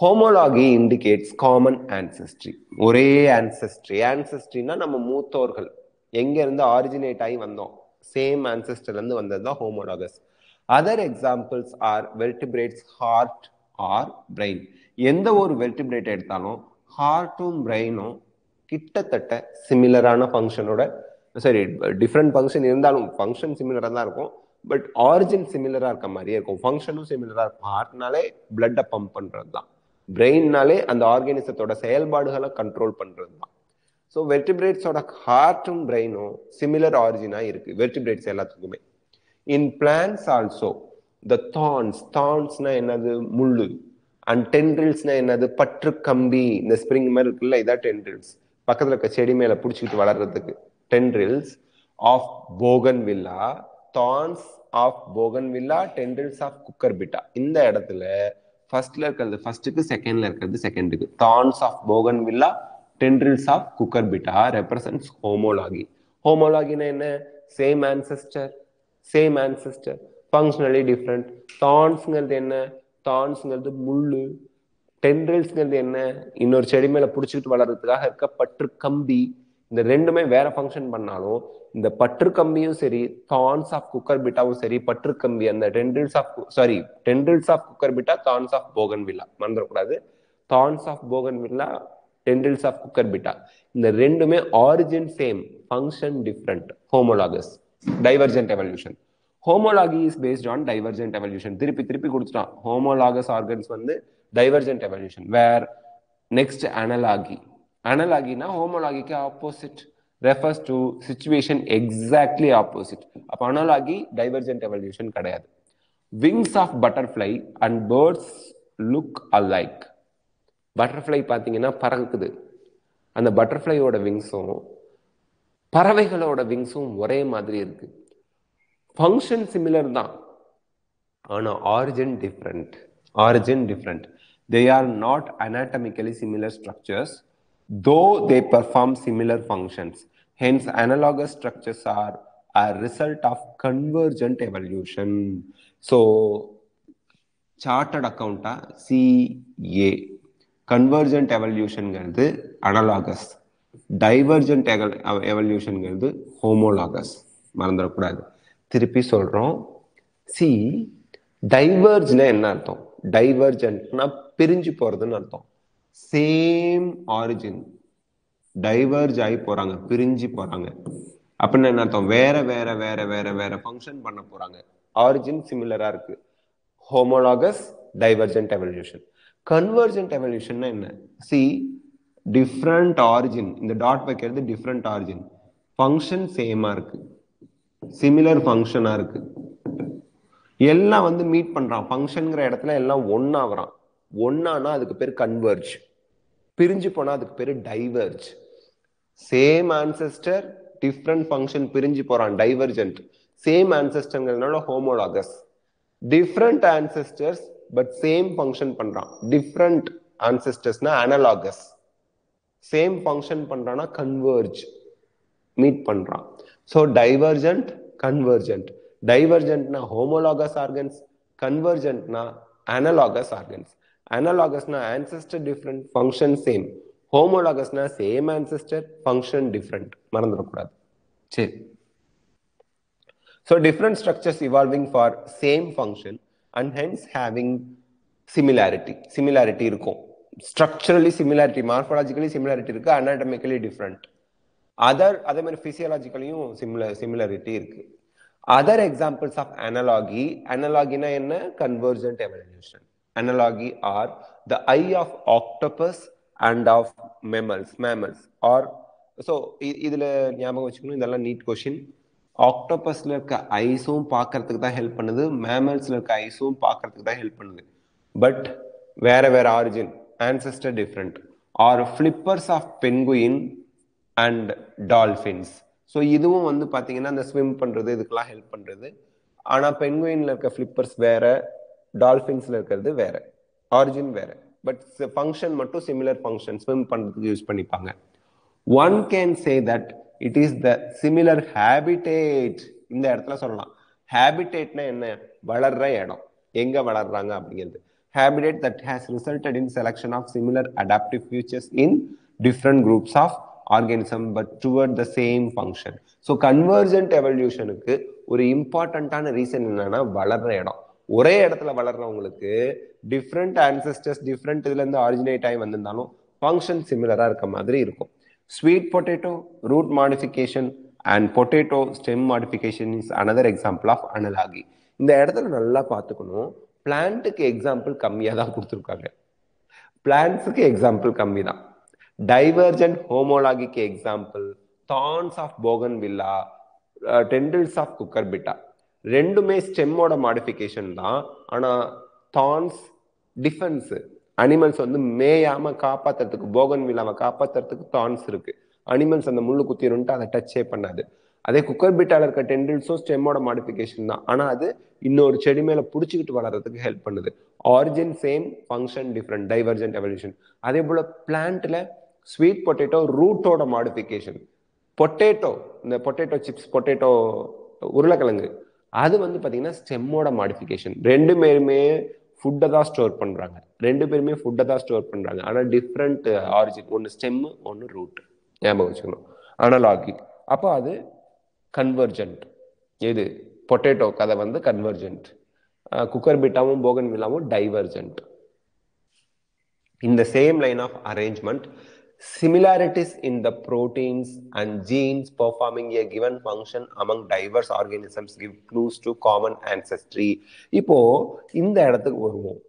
Homology indicates common ancestry. ஒரே ancestryனா நம்ம மூத்தோர்கள் எங்க இருந்து ஆரிஜினேட் ஆகி வந்தோம், சேம் ancestor இருந்து வந்ததுதான் homologous. Other examples are vertebrates heart or brain. எந்த ஒரு வெர்டிபிரேட் எடுத்தாலும் ஹார்ட்டும் பிரெயினும் கிட்டத்தட்ட சிமிலரான ஃபங்க்ஷனோட, சரி டிஃப்ரெண்ட் ஃபங்க்ஷன் இருந்தாலும் ஃபங்க்ஷன் சிமிலராக தான் இருக்கும். பட் ஆரிஜின் சிமிலராக இருக்க மாதிரியே இருக்கும், ஃபங்க்ஷனும் சிமிலராக இருக்கும். ஹார்ட்னாலே பிளட்டை பம்ப் பண்ணுறது தான், பிரெயின்னாலே அந்த ஆர்கானிசத்தோட செயல்பாடுகளை கண்ட்ரோல் பண்ணுறது தான். ஸோ வெர்டிபிரேட்ஸோட ஹார்ட்டும் பிரெயினும் சிமிலர் ஆரிஜினாக இருக்குது வெர்டிபிரேட்ஸ் எல்லாத்துக்குமே. இன் பிளான்ஸ் ஆல்சோ த தார்ன்ஸ், தார்ன்ஸ்னா என்னது முள்ளு, அண்ட் டென்ட்ரில்ஸ்னா என்னது பற்று கம்பி. இந்த ஸ்ப்ரிங் மாதிரி இருக்குல்ல, இதான் டென்ட்ரில்ஸ், பக்கத்தில் இருக்க செடி மேலே பிடிச்சிக்கிட்டு வளர்கிறதுக்கு. Tendrils of Bougainvillea, thorns of Bougainvillea, tendrils of Cucurbita. In the இடத்துல ஃபர்ஸ்ட்ல இருக்கிறது ஃபர்ஸ்ட்டுக்கு, செகண்ட்ல இருக்கிறது செகண்டுக்கு. Thorns of Bougainvillea, tendrils of Cucurbita represents homology. Homologyனா என்ன? Same ancestor, functionally different. Thornsங்கிறது என்ன? Thornsங்கிறது முள்ளு. Tendrilsங்கிறது என்ன? இன்னொரு செடி மேல பிடிச்சிட்டு வளர்றதுக்காக இருக்க பற்று கம்பி. இந்த ரெண்டுமே வேற ஃபங்க்ஷன் பண்ணாலும் இந்த பற்று கம்பியும் சரி, தான்ஸ் ஆஃப் குக்கர்பிட்டாவும் சரி, பற்று கம்பி அந்த tendrils of Cucurbita, thorns of போகன்வில்லா மறந்துடக்கூடாது. தான்ஸ் ஆஃப் போகன்வில்லா, டென்ட்ரில்ஸ் ஆஃப் குக்கர்பிட்டா, இந்த ரெண்டுமே origin same, function different. Homologous, divergent evolution. Homology is based on divergent evolution. திருப்பி கொடுத்துட்டான். ஹோமோலாகஸ் ஆர்கன்ஸ் வந்து divergent evolution. Where next analogy. அனலாகினா ஹோமோலாகிக்கு opposite, refers to situation exactly opposite. அப்போ analogy divergent evolution கிடையாது. Wings of butterfly and birds look alike. Butterfly பார்த்தீங்கன்னா பறக்குது, அந்த பட்டர்ஃப்ளையோட விங்ஸும் பறவைகளோட விங்ஸும் ஒரே மாதிரி இருக்கு. ஃபங்க்ஷன் சிமிலர் தான், ஆனால் origin different. They are not anatomically similar structures, though they perform similar functions. Hence, analogous structures are a result of convergent evolution. So, chartered account CA. Convergent evolution is analogous. Divergent evolution is homologous. See, diverge is what? Divergent is pirinju poradhu. Same origin, diverge ஆகி போறாங்க, பிரிஞ்சு போறாங்க. அப்படின்னா என்ன அர்த்தம்? வேற வேற வேற வேற வேற ஃபங்க்ஷன் பண்ண போறாங்க. ஆரிஜின் சிமிலரா இருக்கு, homologous divergent evolution. Convergent evolution என்ன? See, different origin. இந்த dot வைக்கிறது different origin. Function same இருக்கு. Similar function இருக்கு. எல்லாம் வந்து meet பண்றான். Functionங்கிற இடத்துல எல்லாம் ஒன்னாவறான். ஒன்னானா அதுக்கு பேர் converge. பிரிஞ்சு போனா அதுக்கு பேர் diverge. Same ancestor, different function பிரிஞ்சு போறான். Divergent. Same ancestorங்கிறதுனால homologous. Different ancestors but same function பண்றான். Different ancestorsனா analogous. Same function பண்றானா converge, meet பண்றான். So divergent, convergent. Divergentனா homologous organs, convergentனா analogous organs. Analogousனா ancestor different, function same. Homologousனா same ancestor, function different. மறந்துடக்கூடாது. சரி. So different structures evolving for same function and hence having similarity. Similarity இருக்கும். Structurally similarity, morphologically similarity இருக்கு, anatomically different. Other மாதிரி physiologicallyயும் similarity இருக்கு. Other examples of analogy, analogyனா என்ன? Convergent evolution. Analogy are the eye of octopus and of mammals or so இதுல ஞாபகம் வச்சுக்கணும், இதெல்லாம் neat question. ஆக்டோபஸ்ல இருக்க ஐஸும் பார்க்கறதுக்கு தான் ஹெல்ப் பண்ணுது, மேமல்ஸ்ல இருக்க ஐஸும் பார்க்கறதுக்கு தான் ஹெல்ப் பண்ணுது. பட் வேற வேற origin, ancestor different. Or flippers of penguin and dolphins. So இதுவும் வந்து பார்த்தீங்கன்னா இந்த ஸ்விம் பண்ணுறது இதுக்கெல்லாம் ஹெல்ப் பண்ணுறது. ஆனால் பெங்குயின்ல இருக்க ஃபிளிப்பர்ஸ் வேற, டால்ஃபின்ஸ்ல இருக்கிறது வேற, ஆரிஜின் வேற. பட் ஃபங்க்ஷன் மட்டும் சிமிலர் ஃபங்க்ஷன், ஸ்விம் பண்ணுறதுக்கு யூஸ் பண்ணிப்பாங்க. One can say that it is the similar habitat. இந்த இடத்துல சொல்லலாம் habitatனா என்ன? வளர்ற இடம், எங்க வளர்றாங்க அப்படிங்கிறது. Habitat that has resulted in selection of similar adaptive features in different groups of organism but toward the same function. So convergent evolutionக்கு ஒரு இம்பார்ட்டன்டான ரீசன் என்னன்னா வளர்ற இடம். ஒரே இடத்துல வளர்றவங்களுக்கு டிஃப்ரெண்ட் ancestors, டிஃப்ரெண்ட் இதுல இருந்து ஆரிஜினேட் ஆகி வந்திருந்தாலும் ஃபங்க்ஷன் சிமிலரா இருக்க மாதிரி இருக்கும். Sweet potato root modification and potato stem modification is another example of analogy. இந்த இடத்துல நல்லா பார்த்துக்கணும், பிளான்ட்டுக்கு எக்ஸாம்பிள் கம்மியாக தான் கொடுத்துருக்காங்க. பிளான்ட்ஸுக்கு எக்ஸாம்பிள் கம்மி தான். டைவர்ஜென்ட் ஹோமோலாகிக்கு example thorns of bougainvillea, tendrils of குக்கர்பிட்டா. ரெண்டுமே ஸ்டெம்மோட மாடிஃபிகேஷன் தான். ஆனால் தான்ஸ் டிஃபென்ஸு, அனிமல்ஸ் வந்து மேயாம காப்பாத்துறதுக்கு, போகன்வில்லாம காப்பாத்துறதுக்கு தான்ஸ் இருக்கு. அனிமல்ஸ் அந்த முள்ளு குத்திருன்ட்டு அதை டச்சே பண்ணாது. அதே குக்கர்பிட்டால இருக்க டெண்டில்ஸும் ஸ்டெம்மோட மாடிஃபிகேஷன் தான். ஆனா அது இன்னொரு செடி மேல புடிச்சுக்கிட்டு வளர்றதுக்கு ஹெல்ப் பண்ணுது. Origin same, function different, divergent evolution. அதே போல பிளான்ட்ல ஸ்வீட் பொட்டேட்டோ ரூட்டோட மாடிஃபிகேஷன். பொட்டேட்டோ, இந்த பொட்டேட்டோ சிப்ஸ், பொட்டேட்டோ உருளைக்கிழங்கு, அது வந்து பாத்தீங்கன்னா ஸ்டெம்மோட மாடிஃபிகேஷன். ரெண்டு பேருமே ஃபுட்டை தான் ஸ்டோர் பண்ணுறாங்க, ஆனால் டிஃப்ரெண்ட் ஆரிஜின். ஒன்று ஸ்டெம்மு, ஒன்று ரூட். ஞாபகம் வச்சுக்கணும். அனலாகி. அப்போ அது கன்வர்ஜென்ட். எது? பொட்டேட்டோ கதை வந்து கன்வர்ஜென்ட், குக்கர்பிட்டாவும் போகன்வில்லாவும் டைவர்ஜென்ட். இந்த same line of arrangement, similarities in the proteins and genes performing a given function among diverse organisms give clues to common ancestry. இப்போ இந்த இடத்துக்கு வருவோம்.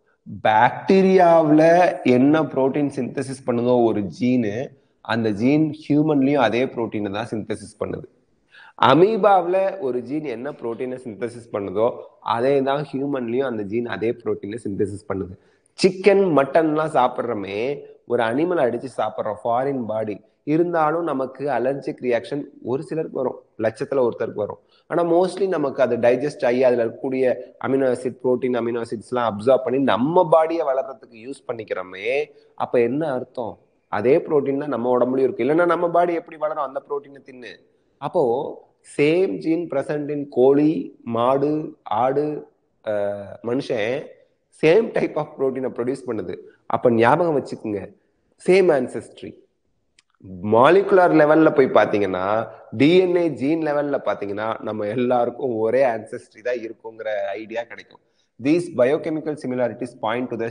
பாக்டீரியாவில் என்ன ப்ரோட்டீன் சிந்தசிஸ் பண்ணுங்க ஒரு ஜீனு, அந்த ஜீன் ஹியூமன்லையும் அதே ப்ரோட்டீனை தான் சிந்தசிஸ் பண்ணுது. அமீபாவில் ஒரு ஜீன் என்ன ப்ரோட்டீனை சிந்தசிஸ் பண்ணுதோ அதே தான் ஹியூமன்லையும் அந்த ஜீன் அதே ப்ரோட்டீனை சிந்தசிஸ் பண்ணுது. சிக்கன் மட்டன்லாம் சாப்பிட்றமே, ஒரு அனிமல் அடிச்சு சாப்பிட்றோம், ஃபாரின் பாடி இருந்தாலும் நமக்கு அலர்ஜிக் ரியாக்ஷன் ஒரு சிலருக்கு வரும், லட்சத்துல ஒருத்தருக்கு வரும். ஆனா மோஸ்ட்லி நமக்கு அது டைஜஸ்ட் ஆகி அதுல இருக்கக்கூடிய amino acid, protein amino acids எல்லாம் அப்சார்ப் பண்ணி நம்ம பாடியை வளர்றதுக்கு யூஸ் பண்ணிக்கிறோமே. அப்ப என்ன அர்த்தம்? அதே ப்ரோட்டீன் தான் நம்ம உடம்புலயும் இருக்கு. இல்லைன்னா நம்ம பாடி எப்படி வளரும்? அந்த ப்ரோட்டீனை தின்னு. அப்போ சேம் ஜீன் பிரசன்ட் இன் கோழி, மாடு, ஆடு, மனுஷன் சேம் டைப் ஆஃப் ப்ரோட்டீனை ப்ரொடியூஸ் பண்ணுது. அப்போ ஞாபகம் வச்சுக்கோங்க, சேம் ஆன்செஸ்ட்ரி. மாலிகுலர் லெவலில் போய் பார்த்தீங்கன்னா, டிஎன்ஏ ஜீன் லெவலில் பார்த்தீங்கன்னா நம்ம எல்லாருக்கும் ஒரே ஆன்செஸ்ட்ரி தான் இருக்குங்கிற ஐடியா கிடைக்கும். These biochemical similarities point to the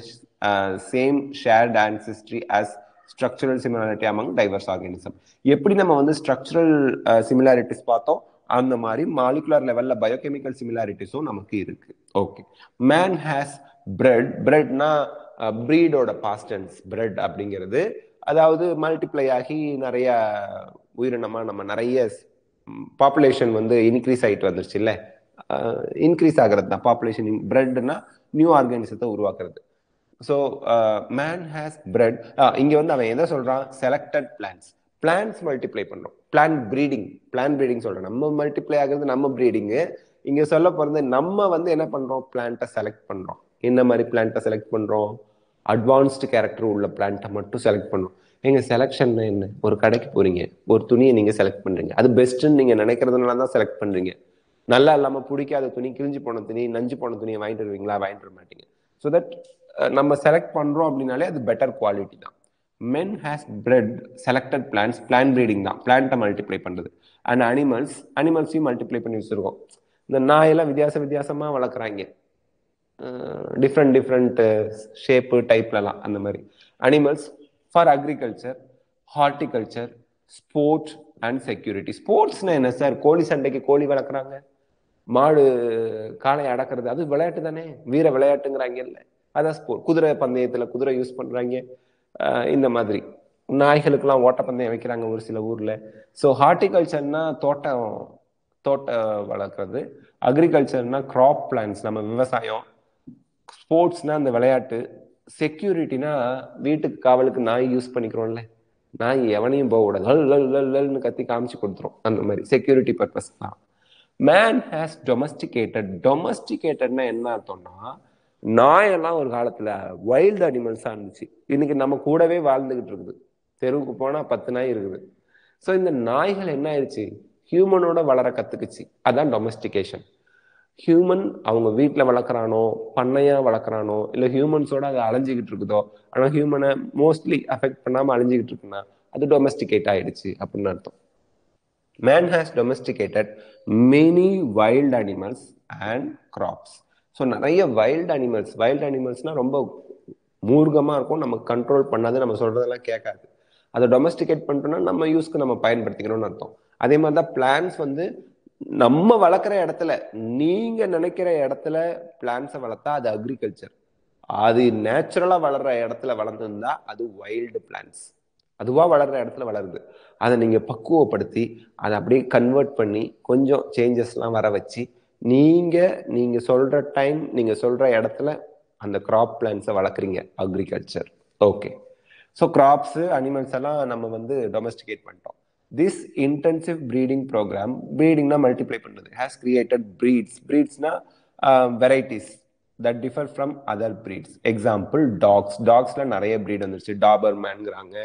same shared ancestry as structural similarity among diverse organism. எப்படி நம்ம வந்து ஸ்ட்ரக்சரல் சிமிலாரிட்டிஸ் பார்த்தோம், அந்த மாதிரி மாலிகுலர் லெவலில் பயோகெமிக்கல் சிமிலாரிட்டிஸும் நமக்கு இருக்கு. Okay, man has bred. பிரெட்னா breed-ஓட past tense breed அப்படிங்கிறது, அதாவது மல்டிப்ளை ஆகி நிறைய உயிரினமா நம்ம நிறைய பாப்புலேஷன் வந்து இன்க்ரீஸ் ஆகிட்டு வந்துருச்சு இல்லை, இன்க்ரீஸ் ஆகிறது தான் பாப்புலேஷன். பிரெட்னா நியூ ஆர்கானிசத்தை உருவாக்குறது. So man has bred. இங்கே வந்து அவன் எதை சொல்கிறான், செலக்டட் பிளான்ஸ், பிளான்ஸ் மல்டிப்ளை பண்ணுறோம், பிளான் ப்ரீடிங், பிளான் ப்ரீடிங் சொல்கிறோம். நம்ம மல்டிப்ளை ஆகிறது நம்ம ப்ரீடிங்கு. இங்கே சொல்ல போகிறது நம்ம வந்து என்ன பண்ணுறோம், பிளான்ட்டை செலக்ட் பண்ணுறோம். என்ன மாதிரி பிளான்ட்டை செலக்ட் பண்ணுறோம், அட்வான்ஸ்டு கேரக்டர் உள்ள பிளான்ட்டை மட்டும் செலக்ட் பண்ணுறோம். எங்கள் செலெக்ஷன் என்ன, ஒரு கடைக்கு போகிறீங்க, ஒரு துணியை நீங்கள் செலக்ட் பண்ணுறீங்க, அது பெஸ்ட்டுன்னு நீங்கள் நினைக்கிறதுனால தான் செலக்ட் பண்ணுறீங்க. நல்லா இல்லாமல் பிடிக்காத துணி, கிழிஞ்சு போன துணி, நஞ்சு போன துணியை வாங்கிட்டு வருவீங்களா, வாங்கிட்டு வர மாட்டீங்க. ஸோ தட் நம்ம செலக்ட் பண்ணுறோம் அப்படின்னாலே அது பெட்டர் குவாலிட்டி தான். Men has bred selected plants, plant breeding தான், பிளான்ட்டை மல்டிப்ளை பண்ணுறது. அண்ட் அனிமல்ஸ், அனிமல்ஸையும் மல்டிப்ளை பண்ணி வச்சுருக்கோம். இந்த நாயெல்லாம் வித்தியாச வித்தியாசமாக வளர்க்குறாங்க, டிஃப்ரெண்ட் டிஃப்ரெண்ட் ஷேப்பு டைப்லலாம். அந்த மாதிரி animals for agriculture, horticulture, sports and security. ஸ்போர்ட்ஸ்னா என்ன சார், கோழி சண்டைக்கு கோழி வளர்க்குறாங்க, மாடு காளையை அடக்கிறது, அது விளையாட்டு தானே, வீர விளையாட்டுங்கிறாங்க இல்லை, அதான் ஸ்போர்ட். குதிரை பந்தயத்தில் குதிரை யூஸ் பண்ணுறாங்க. இந்த மாதிரி நாய்களுக்கெல்லாம் ஓட்டப்பந்தயம் வைக்கிறாங்க ஒரு சில ஊரில். ஸோ ஹார்டிகல்ச்சர்னா தோட்டம், தோட்டம் வளர்க்குறது. அக்ரிகல்ச்சர்னா க்ராப் பிளான்ஸ், நம்ம விவசாயம். ஸ்போர்ட்ஸ்னால் அந்த விளையாட்டு. செக்யூரிட்டினா வீட்டுக்கு காவலுக்கு நாய் யூஸ் பண்ணிக்கிறோம்ல, நாய் எவனையும் போக கூடாது கத்தி காமிச்சு கொடுத்துரும், அந்த மாதிரி செக்யூரிட்டி பர்பஸ் தான். Man has domesticated. டொமஸ்டிகேட்டட்னா என்ன அர்த்தம்னா, நாயெல்லாம் ஒரு காலத்தில் வைல்டு அனிமல்ஸாக இருந்துச்சு, இன்னைக்கு நம்ம கூடவே வாழ்ந்துகிட்டு இருக்குது. தெருவுக்கு போனால் 10 நாய் இருக்குது. ஸோ இந்த நாய்கள் என்ன ஆயிடுச்சு, ஹியூமனோட வளர கற்றுக்குச்சு. அதுதான் டொமஸ்டிகேஷன். ஹியூமன் அவங்க வீட்டில் வளர்க்குறானோ, பண்ணையாக வளர்க்குறானோ, இல்லை ஹியூமன்ஸோட அது அழிஞ்சிக்கிட்டு இருக்குதோ, ஆனால் ஹியூமனை மோஸ்ட்லி அஃபெக்ட் பண்ணாமல் அழிஞ்சிக்கிட்டு இருக்குன்னா அது டொமஸ்டிகேட் ஆகிடுச்சு அப்படின்னு அர்த்தம். Man has domesticated many wild animals and crops. So நிறைய வைல்டு அனிமல்ஸ், வைல்டு அனிமல்ஸ்னால் ரொம்ப மூர்க்கமாக இருக்கும், நம்ம கண்ட்ரோல் பண்ணாது, நம்ம சொல்கிறதெல்லாம் கேட்காது. அதை டொமஸ்டிகேட் பண்ணிட்டோம்னா நம்ம யூஸ்க்கு நம்ம பயன்படுத்திக்கணும்னு அர்த்தம். அதே மாதிரி தான் பிளான்ஸ் வந்து நம்ம வளர்க்குற இடத்துல, நீங்க நினைக்கிற இடத்துல பிளான்ஸை வளர்த்தா அது அக்ரிகல்ச்சர். அது நேச்சுரலா வளர்ற இடத்துல வளர்ந்துருந்தா அது வைல்டு பிளான்ஸ், அதுவா வளர்ற இடத்துல வளருது. அதை நீங்க பக்குவப்படுத்தி அதை அப்படியே கன்வெர்ட் பண்ணி கொஞ்சம் சேஞ்சஸ்லாம் வர வச்சு நீங்க நீங்க சொல்ற டைம் நீங்க சொல்ற இடத்துல அந்த கிராப் பிளான்ஸை வளர்க்குறீங்க, agriculture. Okay, so crops animals எல்லாம் நம்ம வந்து டொமஸ்டிகேட் பண்ணிட்டோம். This intensive breeding program, breedingனா multiply பண்ணுது, has created breeds. breedsனா varieties that differ from other breeds. Example, dogs. dogsல நிறைய breed வந்துருச்சு, டாபர்மேன்ங்கறாங்க,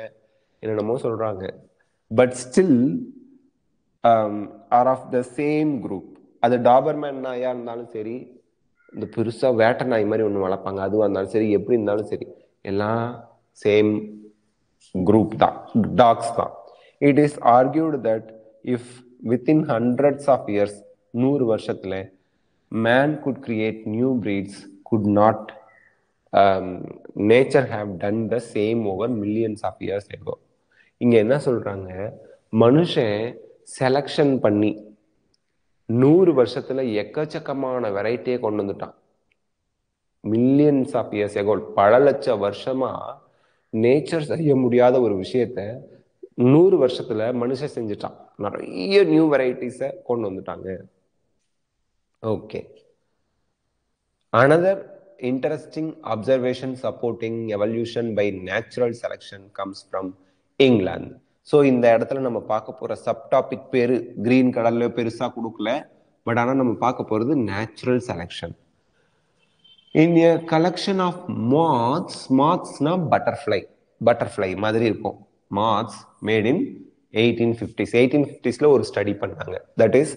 என்னென்னமோ சொல்றாங்க. But still are of the same group. அது டாபர்மேன் நாயா இருந்தாலும் சரி, இந்த பெருசா வேட்டை நாய் மாதிரி ஒன்று வளர்ப்பாங்க அதுவா இருந்தாலும் சரி, எப்படி இருந்தாலும் சரி, எல்லாம் சேம் குரூப் தான், டாக்ஸ் தான். It is argued that if within hundreds of years, 100 வருஷத்துல man could create new breeds, could not nature have done the same over millions of years ago. இங்க என்ன சொல்றாங்க, மனுஷன் செலக்ஷன் பண்ணி 100 வருஷத்துல எக்கச்சக்கமான வெரைட்டியை கொண்டு வந்துட்டான். மில்லியன்ஸ் ஆஃப் இயர்ஸ் ago, பல லட்சம் வருஷமா நேச்சர் செய்ய முடியாத ஒரு விஷயத்த 100 வருஷத்துல மனுஷன் செஞ்சுட்டான். நிறைய நியூ வெரைட்டிஸ கொண்டு வந்துட்டாங்க. Okay, another interesting observation supporting evolution by natural selection comes from England. So இந்த இடத்துல நம்ம பார்க்க போற சப்டாபிக் பேரு கிரீன் கலர்ல பெருசா கொடுக்கல, பட் ஆனால் நம்ம பார்க்க போறது natural selection. In a collection of moths, mothsனா பட்டர்ஃப்ளை, பட்டர்ஃப்ளை மாதிரி இருக்கும். Moths made in 1850s. 1850sல ஒரு ஸ்டடி பண்ணாங்க. That is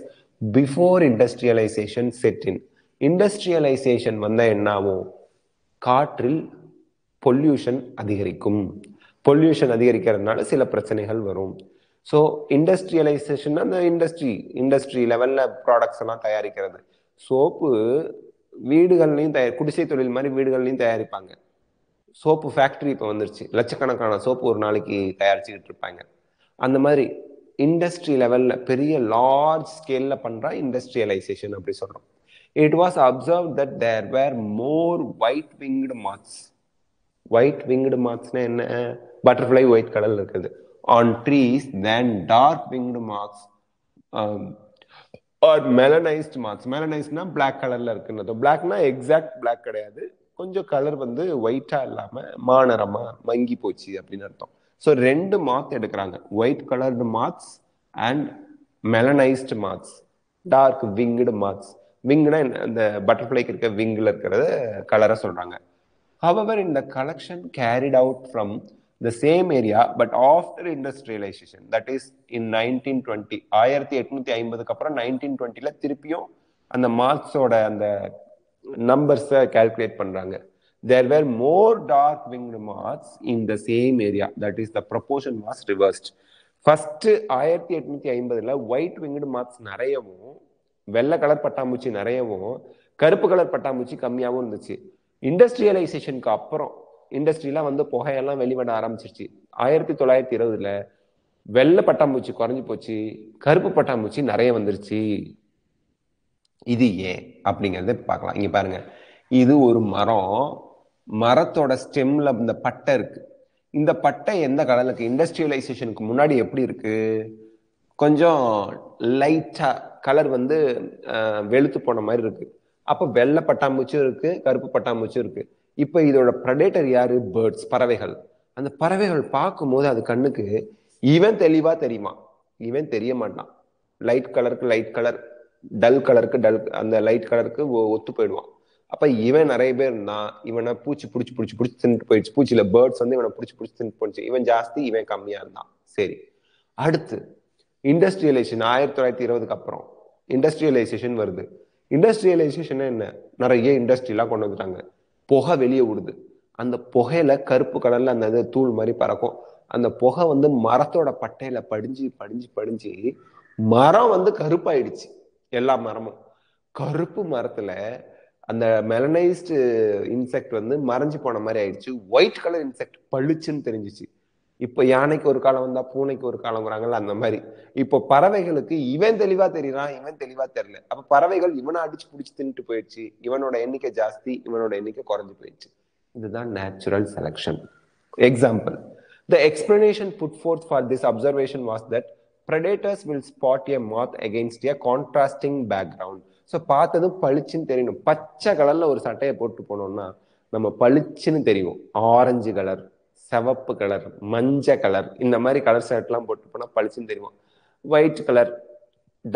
before industrialization set in. Industrialization வந்தா என்ன ஆகும், காற்றில் பொல்யூஷன் அதிகரிக்கும். பொல்யூஷன் அதிகரிக்கிறதுனால சில பிரச்சனைகள் வரும். ஸோ இண்டஸ்ட்ரியலைசேஷன், அந்த இண்டஸ்ட்ரி லெவல்ல ப்ராடக்ட்ஸ் எல்லாம் தயாரிக்கிறது. சோப்பு வீடுகள்லையும் குடிசை தொழில் மாதிரி வீடுகள்லையும் தயாரிப்பாங்க. சோப்பு ஃபேக்ட்ரி இப்போ வந்துருச்சு, லட்சக்கணக்கான சோப்பு ஒரு நாளைக்கு தயாரிச்சுக்கிட்டு இருப்பாங்க. அந்த மாதிரி இண்டஸ்ட்ரி லெவலில் பெரிய லார்ஜ் ஸ்கேலில் பண்ணுறா இண்டஸ்ட்ரியலைசேஷன் அப்படி சொல்கிறோம். It was observe that there were more white winged moths. White winged marks na butterfly white color irukkudu on trees than dark winged marks or melanized marks. Melanized na black color la irukkunnathu. Black na exact black kadiyadu. Konja color vandu white ah illama maanarama mangi pochi appdinu artham. So rendu moth edukranga, white colored moths and melanized moths, dark winged moths. Wing na the butterfly irukka wing la irukkrada color ah solranga. However, in the collection carried out from the same area but after industrialization, that is in 1920, 1850 க்கு அப்புறம் 1920ல திருப்பியும் அந்த moths ஓட அந்த numbers calculate பண்றாங்க. There were more dark winged moths in the same area, that is the proportion was reversed. First 1850ல white winged moths நிறையவும் வெள்ளை colour பட்டாம்பூச்சி நிறையவும் கருப்பு கலர் பட்டாம்பூச்சி கம்மியாகவும் இருந்துச்சு. இண்டஸ்ட்ரியலைசேஷனுக்கு அப்புறம் இண்டஸ்ட்ரியெலாம் வந்து புகையெல்லாம் வெளிவட ஆரம்பிச்சிருச்சு. 1920ல வெள்ளை பட்டாம்பூச்சி குறைஞ்சி போச்சு, கருப்பு பட்டாம்பூச்சி நிறைய வந்துருச்சு. இது ஏன் அப்படிங்கிறத பார்க்கலாம். இங்கே பாருங்க, இது ஒரு மரம், மரத்தோட ஸ்டெம்ல இந்த பட்டை இருக்கு. இந்த பட்டை எந்த கலருக்கு, இண்டஸ்ட்ரியலைசேஷனுக்கு முன்னாடி எப்படி இருக்கு, கொஞ்சம் லைட்டா கலர் வந்து வெளுத்து போன மாதிரி இருக்கு. அப்போ வெள்ளை பட்டாம்பூச்சும் இருக்கு, கருப்பு பட்டாம்பூச்சும் இருக்கு. இப்போ இதோட ப்ரெடேட்டர் யாரு, பேர்ட்ஸ், பறவைகள். அந்த பறவைகள் பார்க்கும்போது அது கண்ணுக்கு இவன் தெளிவா தெரியுமா, இவன் தெரிய மாட்டான். லைட் கலருக்கு லைட் கலர், டல் கலருக்கு டல், அந்த லைட் கலருக்கு ஒத்து போயிடுவான். அப்ப இவன் நிறைய பேர் இருந்தான், இவனை பூச்சி பிடிச்சி பிடிச்சி பிடிச்சி தின்னுட்டு போயிடுச்சு. பூச்சியில பேர்ட்ஸ் வந்து இவனை பிடிச்சி பிடிச்சி தின்னுட்டு போயிடுச்சு. இவன் ஜாஸ்தி, இவன் கம்மியா இருந்தான். சரி, அடுத்து இண்டஸ்ட்ரியலைசேஷன் 1920க்கு அப்புறம் இண்டஸ்ட்ரியலைசேஷன் வருது. இண்டஸ்ட்ரியலைசேஷன் என்ன, நிறைய இண்டஸ்ட்ரியெல்லாம் கொண்டு வந்துட்டாங்க. புகை வெளியே விடுது, அந்த புகையில கருப்பு கலர்ல அந்த தூள் மாதிரி பறக்கும். அந்த புகை வந்து மரத்தோட பட்டையில படிஞ்சு படிஞ்சு படிஞ்சு மரம் வந்து கருப்பாயிடுச்சு. எல்லா மரமும் கருப்பு, மரத்துல அந்த மெலனைஸ்டு இன்செக்ட் வந்து மறைஞ்சு போன மாதிரி ஆயிடுச்சு. ஒயிட் கலர் இன்செக்ட் பளிச்சுன்னு தெரிஞ்சிச்சு. இப்போ யானைக்கு ஒரு காலம் வந்தா பூனைக்கு ஒரு காலம்ங்கிறாங்கல்ல, அந்த மாதிரி இப்போ பறவைகளுக்கு இவன் தெளிவா தெரியறான், இவன் தெளிவா தெரியல. அப்ப பறவைகள் இவனை அடிச்சு பிடிச்சி தின்னுட்டு போயிடுச்சு. இவனோட எண்ணிக்கை ஜாஸ்தி, இவனோட எண்ணிக்கை குறைஞ்சு போயிடுச்சு. இதுதான் natural selection. Example, the explanation put forth for this observation was that predators will spot a moth against a contrasting background. So பார்த்ததும் பளிச்சுன்னு தெரியணும். பச்சை கலர்ல ஒரு சட்டையை போட்டு போனோம்னா நம்ம பளிச்சுன்னு தெரியும். ஆரஞ்சு கலர், சிவப்பு கலர், மஞ்சள் கலர், இந்த மாதிரி கலர் சட்டெல்லாம் போட்டு போனா பளிச்சுன்னு தெரியும். ஒயிட் கலர்,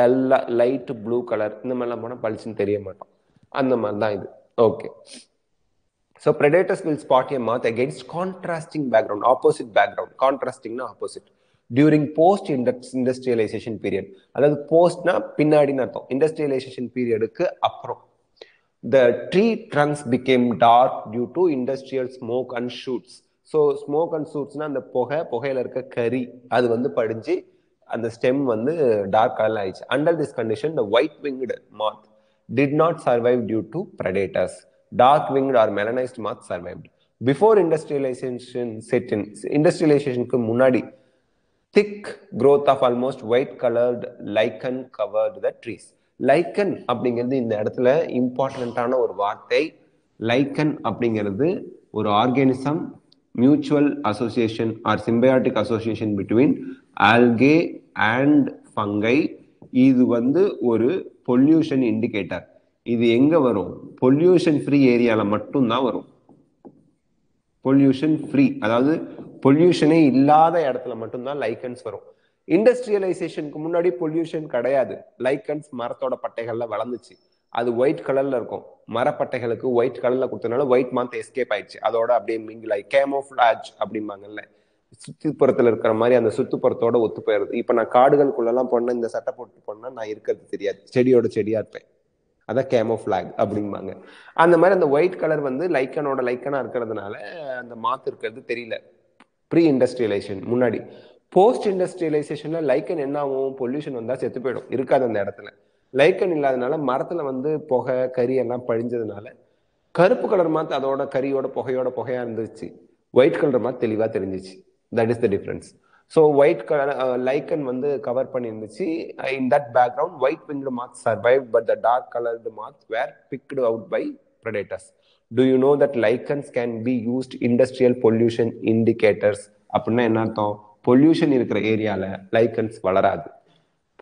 டல்லா லைட் ப்ளூ கலர், இந்த மாதிரிலாம் போனா பளிச்சுன்னு தெரிய மாட்டோம். அந்த மாதிரி தான் இது. Okay, so predators will spot a moth against contrasting background, opposite background. Contrastingனா opposite. During post-industrialization period, அதாவது போஸ்ட்னா பின்னாடின்னு அர்த்தம், இண்டஸ்ட்ரியலைசேஷன் பீரியடுக்கு அப்புறம், the tree trunks became dark due to industrial smoke and shoots. So smoke and shootsனா அந்த புகையில இருக்க கரி அது வந்து படிஞ்சு அந்த ஸ்டெம் வந்து டார்க் கலர் ஆயிடுச்சு. Under this condition, the white-winged moth did not survive due to predators. Dark-winged or melanized moth survived. Before industrialization set in, industrializationக்கு முன்னாடி thick growth of almost white colored lichen covered the trees. Lichen அப்படிங்கிறது இந்த இடத்துல இம்பார்ட்டன்ட்டான ஒரு வார்த்தை. lichen அப்படிங்கிறது ஒரு organism, mutual association or symbiotic association between algae and fungi. இது வந்து ஒரு பொல்யூஷன் இண்டிகேட்டர். இது எங்க வரும், பொல்யூஷன் ஃப்ரீ ஏரியால மட்டும்தான் வரும். பொல்யூஷன் ஃப்ரீ, அதாவது பொல்யூஷனே இல்லாத இடத்துல மட்டும்தான் லைக்கன்ஸ் வரும். இண்டஸ்ட்ரியலைசேஷனுக்கு முன்னாடி பொல்யூஷன் கிடையாது. லைக்கன்ஸ் மரத்தோட பட்டைகள்ல வளர்ந்துச்சு, அது ஒயிட் கலர்ல இருக்கும். மரப்பட்டைகளுக்கு ஒயிட் கலர்ல கொடுத்ததுனால ஒயிட் மாத் எஸ்கேப் ஆயிடுச்சு. அதோட அப்படியே மிங்கிலாய் கேமோஃபிளாஜ் அப்படிம்பாங்கல்ல, சுற்றுப்புறத்துல இருக்கிற மாதிரி அந்த சுற்றுப்புறத்தோட ஒத்து போயிடுது. இப்ப நான் காடுகளுக்குள்ள எல்லாம் போனா இந்த சட்டை போட்டு போனா நான் இருக்கிறது தெரியாது, செடியோட செடியா இருப்பேன். அதான் கேமோஃபிளாக் அப்படிம்பாங்க. அந்த மாதிரி அந்த ஒயிட் கலர் வந்து லைக்கனோட லைக்கனா இருக்கிறதுனால அந்த மாத்து இருக்கிறது தெரியல. ப்ரீ இண்டஸ்ட்ரியலைசேஷன் முன்னாடி. போஸ்ட் இண்டஸ்ட்ரியலைசேஷன்ல லைக்கன் என்ன ஆகும், பொல்யூஷன் வந்தா செத்து போயிடும், இருக்காது அந்த இடத்துல. லைக்கன் இல்லாதனால மரத்துல வந்து புகை கறி எல்லாம் பழிஞ்சதுனால கருப்பு கலர் மாத்து அதோட கறியோட புகையோட புகையா இருந்துச்சு. ஒயிட் கலர் மாத்து தெளிவா தெரிஞ்சிச்சு. That is the difference. So white colour lichen வந்து கவர் பண்ணிருந்துச்சு. In that background white winged moth survive, but the dark coloured moth were picked out by predators. Do you know that lichens can be used industrial pollution indicators? அப்படின்னா என்ன அர்த்தம்? Pollution இருக்கிற ஏரியால lichens வளராது.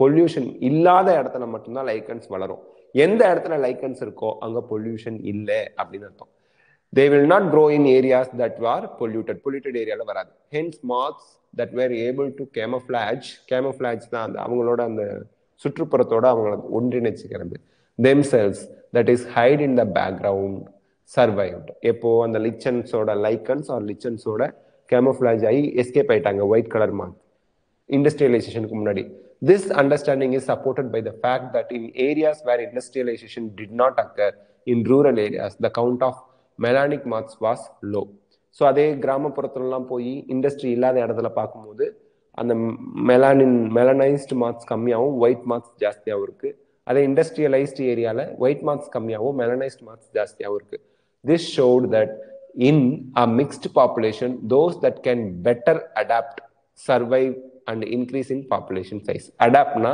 Pollution இல்லாத இடத்துல மட்டும்தான் lichens வளரும். எந்த இடத்துல லைக்கன்ஸ் இருக்கோ அங்க பொல்யூஷன் இல்லை அப்படின்னு அர்த்தம். They will not grow in areas that were polluted. Polluted ஏரியால வராது. Hence moths that were able to camouflage தான் அந்த அவங்களோட அந்த சுற்றுப்புறத்தோட அவங்கள ஒன்றிணைச்சிக்கிறது, themselves, that is hide in the background, survived. எப்போ அந்த லிச்சன்ஸோட camouflage ஆகி எஸ்கேப் ஆயிட்டாங்க ஒயிட் கலர் மாத் இண்டஸ்ட்ரியலைசேஷனுக்கு முன்னாடி. This understanding is supported by the fact that in areas where industrialization did not occur, in rural areas, the count of melanic moths was low. So அதே கிராமப்புறத்துலலாம் போய் industry இல்லாத இடத்துல பார்க்கும்போது அந்த melanised moths கம்மியாகவும் white moths ஜாஸ்தியாகவும் இருக்கு. அதே இண்டஸ்ட்ரியலைஸ்டு ஏரியால ஒயிட் மாத்ஸ் கம்மியாகவும் மெலனைஸ்டு மாத்ஸ் ஜாஸ்தியாகவும் இருக்கு. This showed that in a mixed population those that can better adapt, survive and increase in population size. அடாப்ட்னா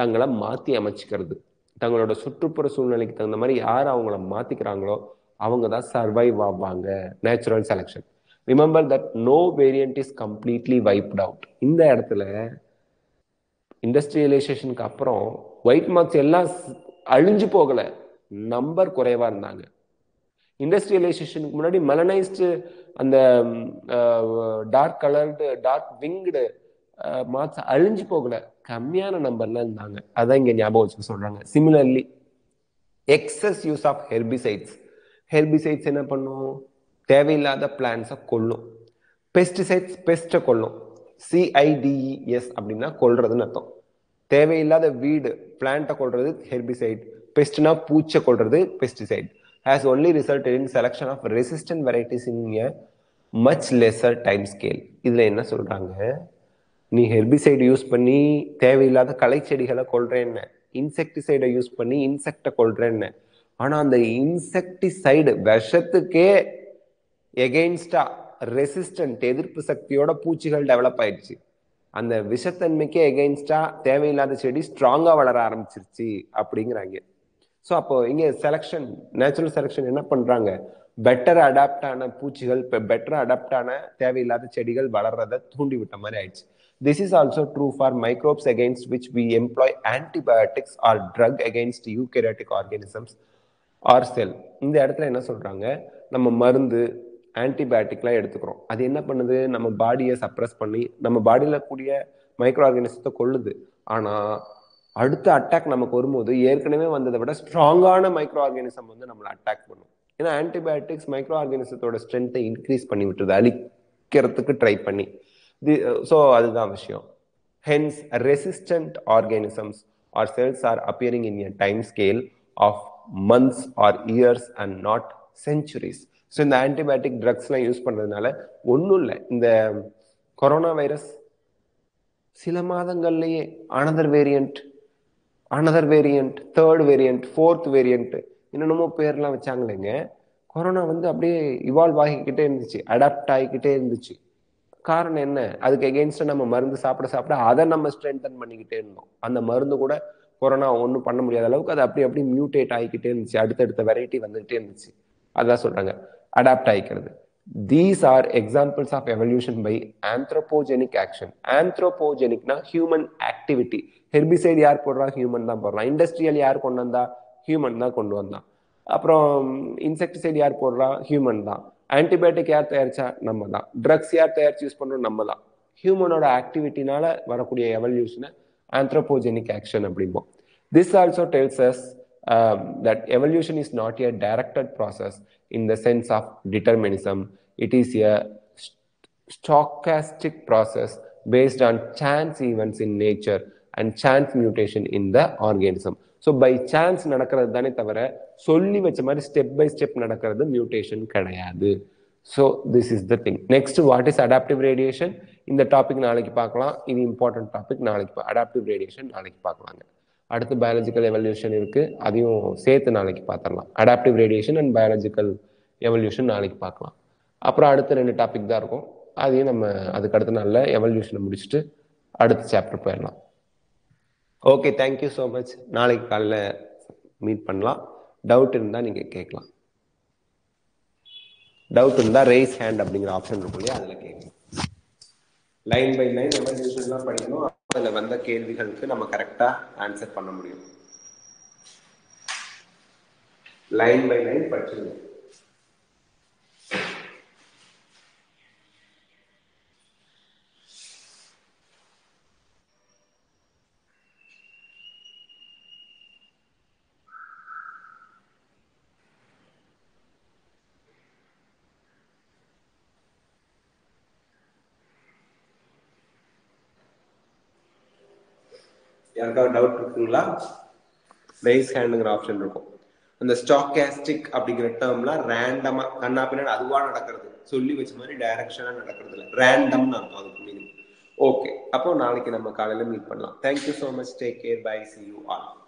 தங்களை மாற்றி அமைச்சிக்கிறது, தங்களோட சுற்றுப்புற சூழ்நிலைக்கு தகுந்த மாதிரி யார் அவங்கள மாற்றிக்கிறாங்களோ அவங்க தான் சர்வைவ் ஆவாங்க. Natural selection. Remember that no variant is completely wiped out. இந்த இடத்துல இண்டஸ்ட்ரியலைசேஷனுக்கு அப்புறம் ஒயிட் மார்க்ஸ் எல்லாம் அழிஞ்சு போகலை, நம்பர் குறைவாக இருந்தாங்க. இண்டஸ்ட்ரியலைசேஷனுக்கு முன்னாடி மெலனைஸ்டு அந்த dark coloured dark winged marks அழிஞ்சு போகலை, கம்மியான நம்பர்லாம் இருந்தாங்க. அதான் இங்கே ஞாபகம் வச்சுக்க சொல்கிறாங்க. Similarly excess use of herbicides. Herbicides என்ன பண்ணும்? தேவையில்லாத பிளான்ஸை கொல்லும். பெஸ்டிசைட்ஸ் பெஸ்ட்டை கொல்லும். CIDES அப்படின்னா கொல்றதுன்னு அர்த்தம். தேவையில்லாத வீடு பிளான்ட்டை கொல்றது ஹெர்பிசைட், பெஸ்ட்னா பூச்சை கொல்றது pesticide. has only resulted in selection of resistant varieties in a much lesser time scale. இதில் என்ன சொல்கிறாங்க? நீ ஹெர்பிசைட் யூஸ் பண்ணி தேவையில்லாத களை செடிகளை கொல்றேன்னு, இன்செக்டிசைடை யூஸ் பண்ணி இன்செக்டை கொல்றேன்னு. ஆனால் அந்த இன்செக்டிசைடு விஷத்துக்கே எகெயின்ஸ்டாக ரெசிஸ்டன்ட் எதிர்ப்பு சக்தியோட பூச்சிகள் டெவலப் ஆயிடுச்சு. அந்த விஷத்தன்மைக்கே எகெயின்ஸ்டாக தேவையில்லாத செடி ஸ்ட்ராங்காக வளர ஆரம்பிச்சிருச்சு அப்படிங்கிறாங்க. ஸோ அப்போ இங்கே செலெக்ஷன், நேச்சுரல் செலெக்ஷன் என்ன பண்ணுறாங்க? பெட்டர் அடாப்டான பூச்சிகள், இப்போ பெட்டர் அடாப்டான தேவையில்லாத செடிகள் வளர்றதை தூண்டி விட்ட மாதிரி ஆயிடுச்சு. This is also true for microbes against which we employ antibiotics or drug against eukaryotic organisms or cell. இந்த இடத்துல என்ன சொல்கிறாங்க? நம்ம மருந்து ஆன்டிபயோட்டிக்லாம் எடுத்துக்கிறோம். அது என்ன பண்ணுது? நம்ம பாடியை சப்ரஸ் பண்ணி நம்ம பாடியில் கூடிய மைக்ரோ ஆர்கானிசத்தை கொள்ளுது. ஆனால் அடுத்த அட்டாக் நமக்கு வரும்போது ஏற்கனவே வந்ததை விட ஸ்ட்ராங்கான மைக்ரோ ஆர்கானிசம் வந்து நம்மளை அட்டாக் பண்ணும். ஏன்னா ஆன்டிபயோட்டிக்ஸ் மைக்ரோ ஆர்கானிசத்தோட ஸ்ட்ரென்த்தை இன்க்ரீஸ் பண்ணி விட்டுது, அழிக்கிறதுக்கு ட்ரை பண்ணி. ஸோ அதுதான் விஷயம். Hence resistant organisms or cells are appearing in a time scale of months or years and not centuries. So இந்த ஆன்டிபயோட்டிக் ட்ரக்ஸ்லாம் யூஸ் பண்ணுறதுனால ஒன்றும் இல்லை, இந்த கொரோனா வைரஸ் சில மாதங்கள்லேயே another variant, third variant, fourth variant, என்னென்னமோ பேர்லாம் வச்சாங்களேங்க. கொரோனா வந்து அப்படியே இவால்வ் ஆகிக்கிட்டே இருந்துச்சு, அடாப்ட் ஆகிக்கிட்டே இருந்துச்சு. காரணம் என்ன? அதுக்கு எகெயின்ஸ்டாக நம்ம மருந்து சாப்பிட சாப்பிட அதை நம்ம ஸ்ட்ரென்தன் பண்ணிக்கிட்டே இருந்தோம். அந்த மருந்து கூட கொரோனா ஒன்றும் பண்ண முடியாத அளவுக்கு அது அப்படி அப்படி மியூட்டேட் ஆகிக்கிட்டே இருந்துச்சு, அடுத்தடுத்த வெரைட்டி வந்துகிட்டே இருந்துச்சு. அதான் சொல்கிறாங்க அடாப்ட் ஆகிக்கிறது. These are examples of evolution by anthropogenic action. Anthropogenicனா human activity. ஹெர்பிசைடு யார் போடுறா? ஹியூமன் தான் போடுறான். இண்டஸ்ட்ரியல் யார் கொண்டு வந்தா? ஹியூமன் தான் கொண்டு வந்தான். அப்புறம் இன்செக்டிசைடு யார் போடுறா? ஹியூமன் தான். ஆன்டிபயோட்டிக் யார் தயாரிச்சா? நம்ம தான். ட்ரக்ஸ் யார் தயாரிச்சு யூஸ் பண்ணுறோம்? நம்ம தான். ஹியூமனோட ஆக்டிவிட்டினால வரக்கூடிய எவல்யூஷனை ஆந்த்ரோபோஜெனிக் ஆக்ஷன் அப்படிம்போம். This also tells us that evolution is not a directed process in the sense of determinism. It is a stochastic process based on chance events in nature and chance mutation in the organism. So by chance நடக்கிறது தானே தவிர சொல்லி வச்ச மாதிரி step by step நடக்கிறது mutation கிடையாது. So this is the thing. Next, what is adaptive radiation? இந்த topic நாளைக்கு பார்க்கலாம். இது இம்பார்ட்டன்ட் டாபிக். நாளைக்கு அடாப்டிவ் ரேடியேஷன் நாளைக்கு பார்க்கலாங்க. அடுத்து பயாலஜிக்கல் எவல்யூஷன் இருக்குது, அதையும் சேர்த்து நாளைக்கு பார்த்துடலாம். Adaptive radiation and biological evolution நாளைக்கு பார்க்கலாம். அப்புறம் அடுத்து 2 டாபிக் தான் இருக்கும், அதையும் நம்ம அதுக்கடுத்து நல்ல எவல்யூஷனை முடிச்சுட்டு அடுத்த சாப்டர் போயிடலாம். Okay, thank you so much. நாளைக்கு காலையில் மீட் பண்ணலாம். டவுட் இருந்தால் நீங்கள் கேட்கலாம். டவுட் இருந்தால் ரேஸ் ஹேண்ட் அப்படிங்கிற ஆப்ஷன் இருக்கும் இல்லையா, அதில் கேட்கும். லைன் பை லைன் நம்ம நியூஸ்லாம் படிக்கணும், அதில் வந்த கேள்விகளுக்கு நம்ம கரெக்டாக ஆன்சர் பண்ண முடியும். லைன் பை லைன் படிச்சுக்கணும். யாருக்காவது டவுட் இருக்குங்களா? ரைஸ் ஹேண்டுங்கிற ஆப்ஷன் இருக்கும். அந்த ஸ்டாக்காஸ்டிக் அப்படிங்கிற டேர்ம்லாம் ரேண்டமாக கண்ணா பின்னாடி அதுவாக நடக்கிறது, சொல்லி வச்ச மாதிரி டைரக்ஷனாக நடக்கிறது இல்லை, ரேண்டம்னு இருக்கும் அதுக்கு மீனிங். ஓகே, அப்போ நாளைக்கு நம்ம காலையில் மீட் பண்ணலாம். Thank you so much, take care, bye, see you all.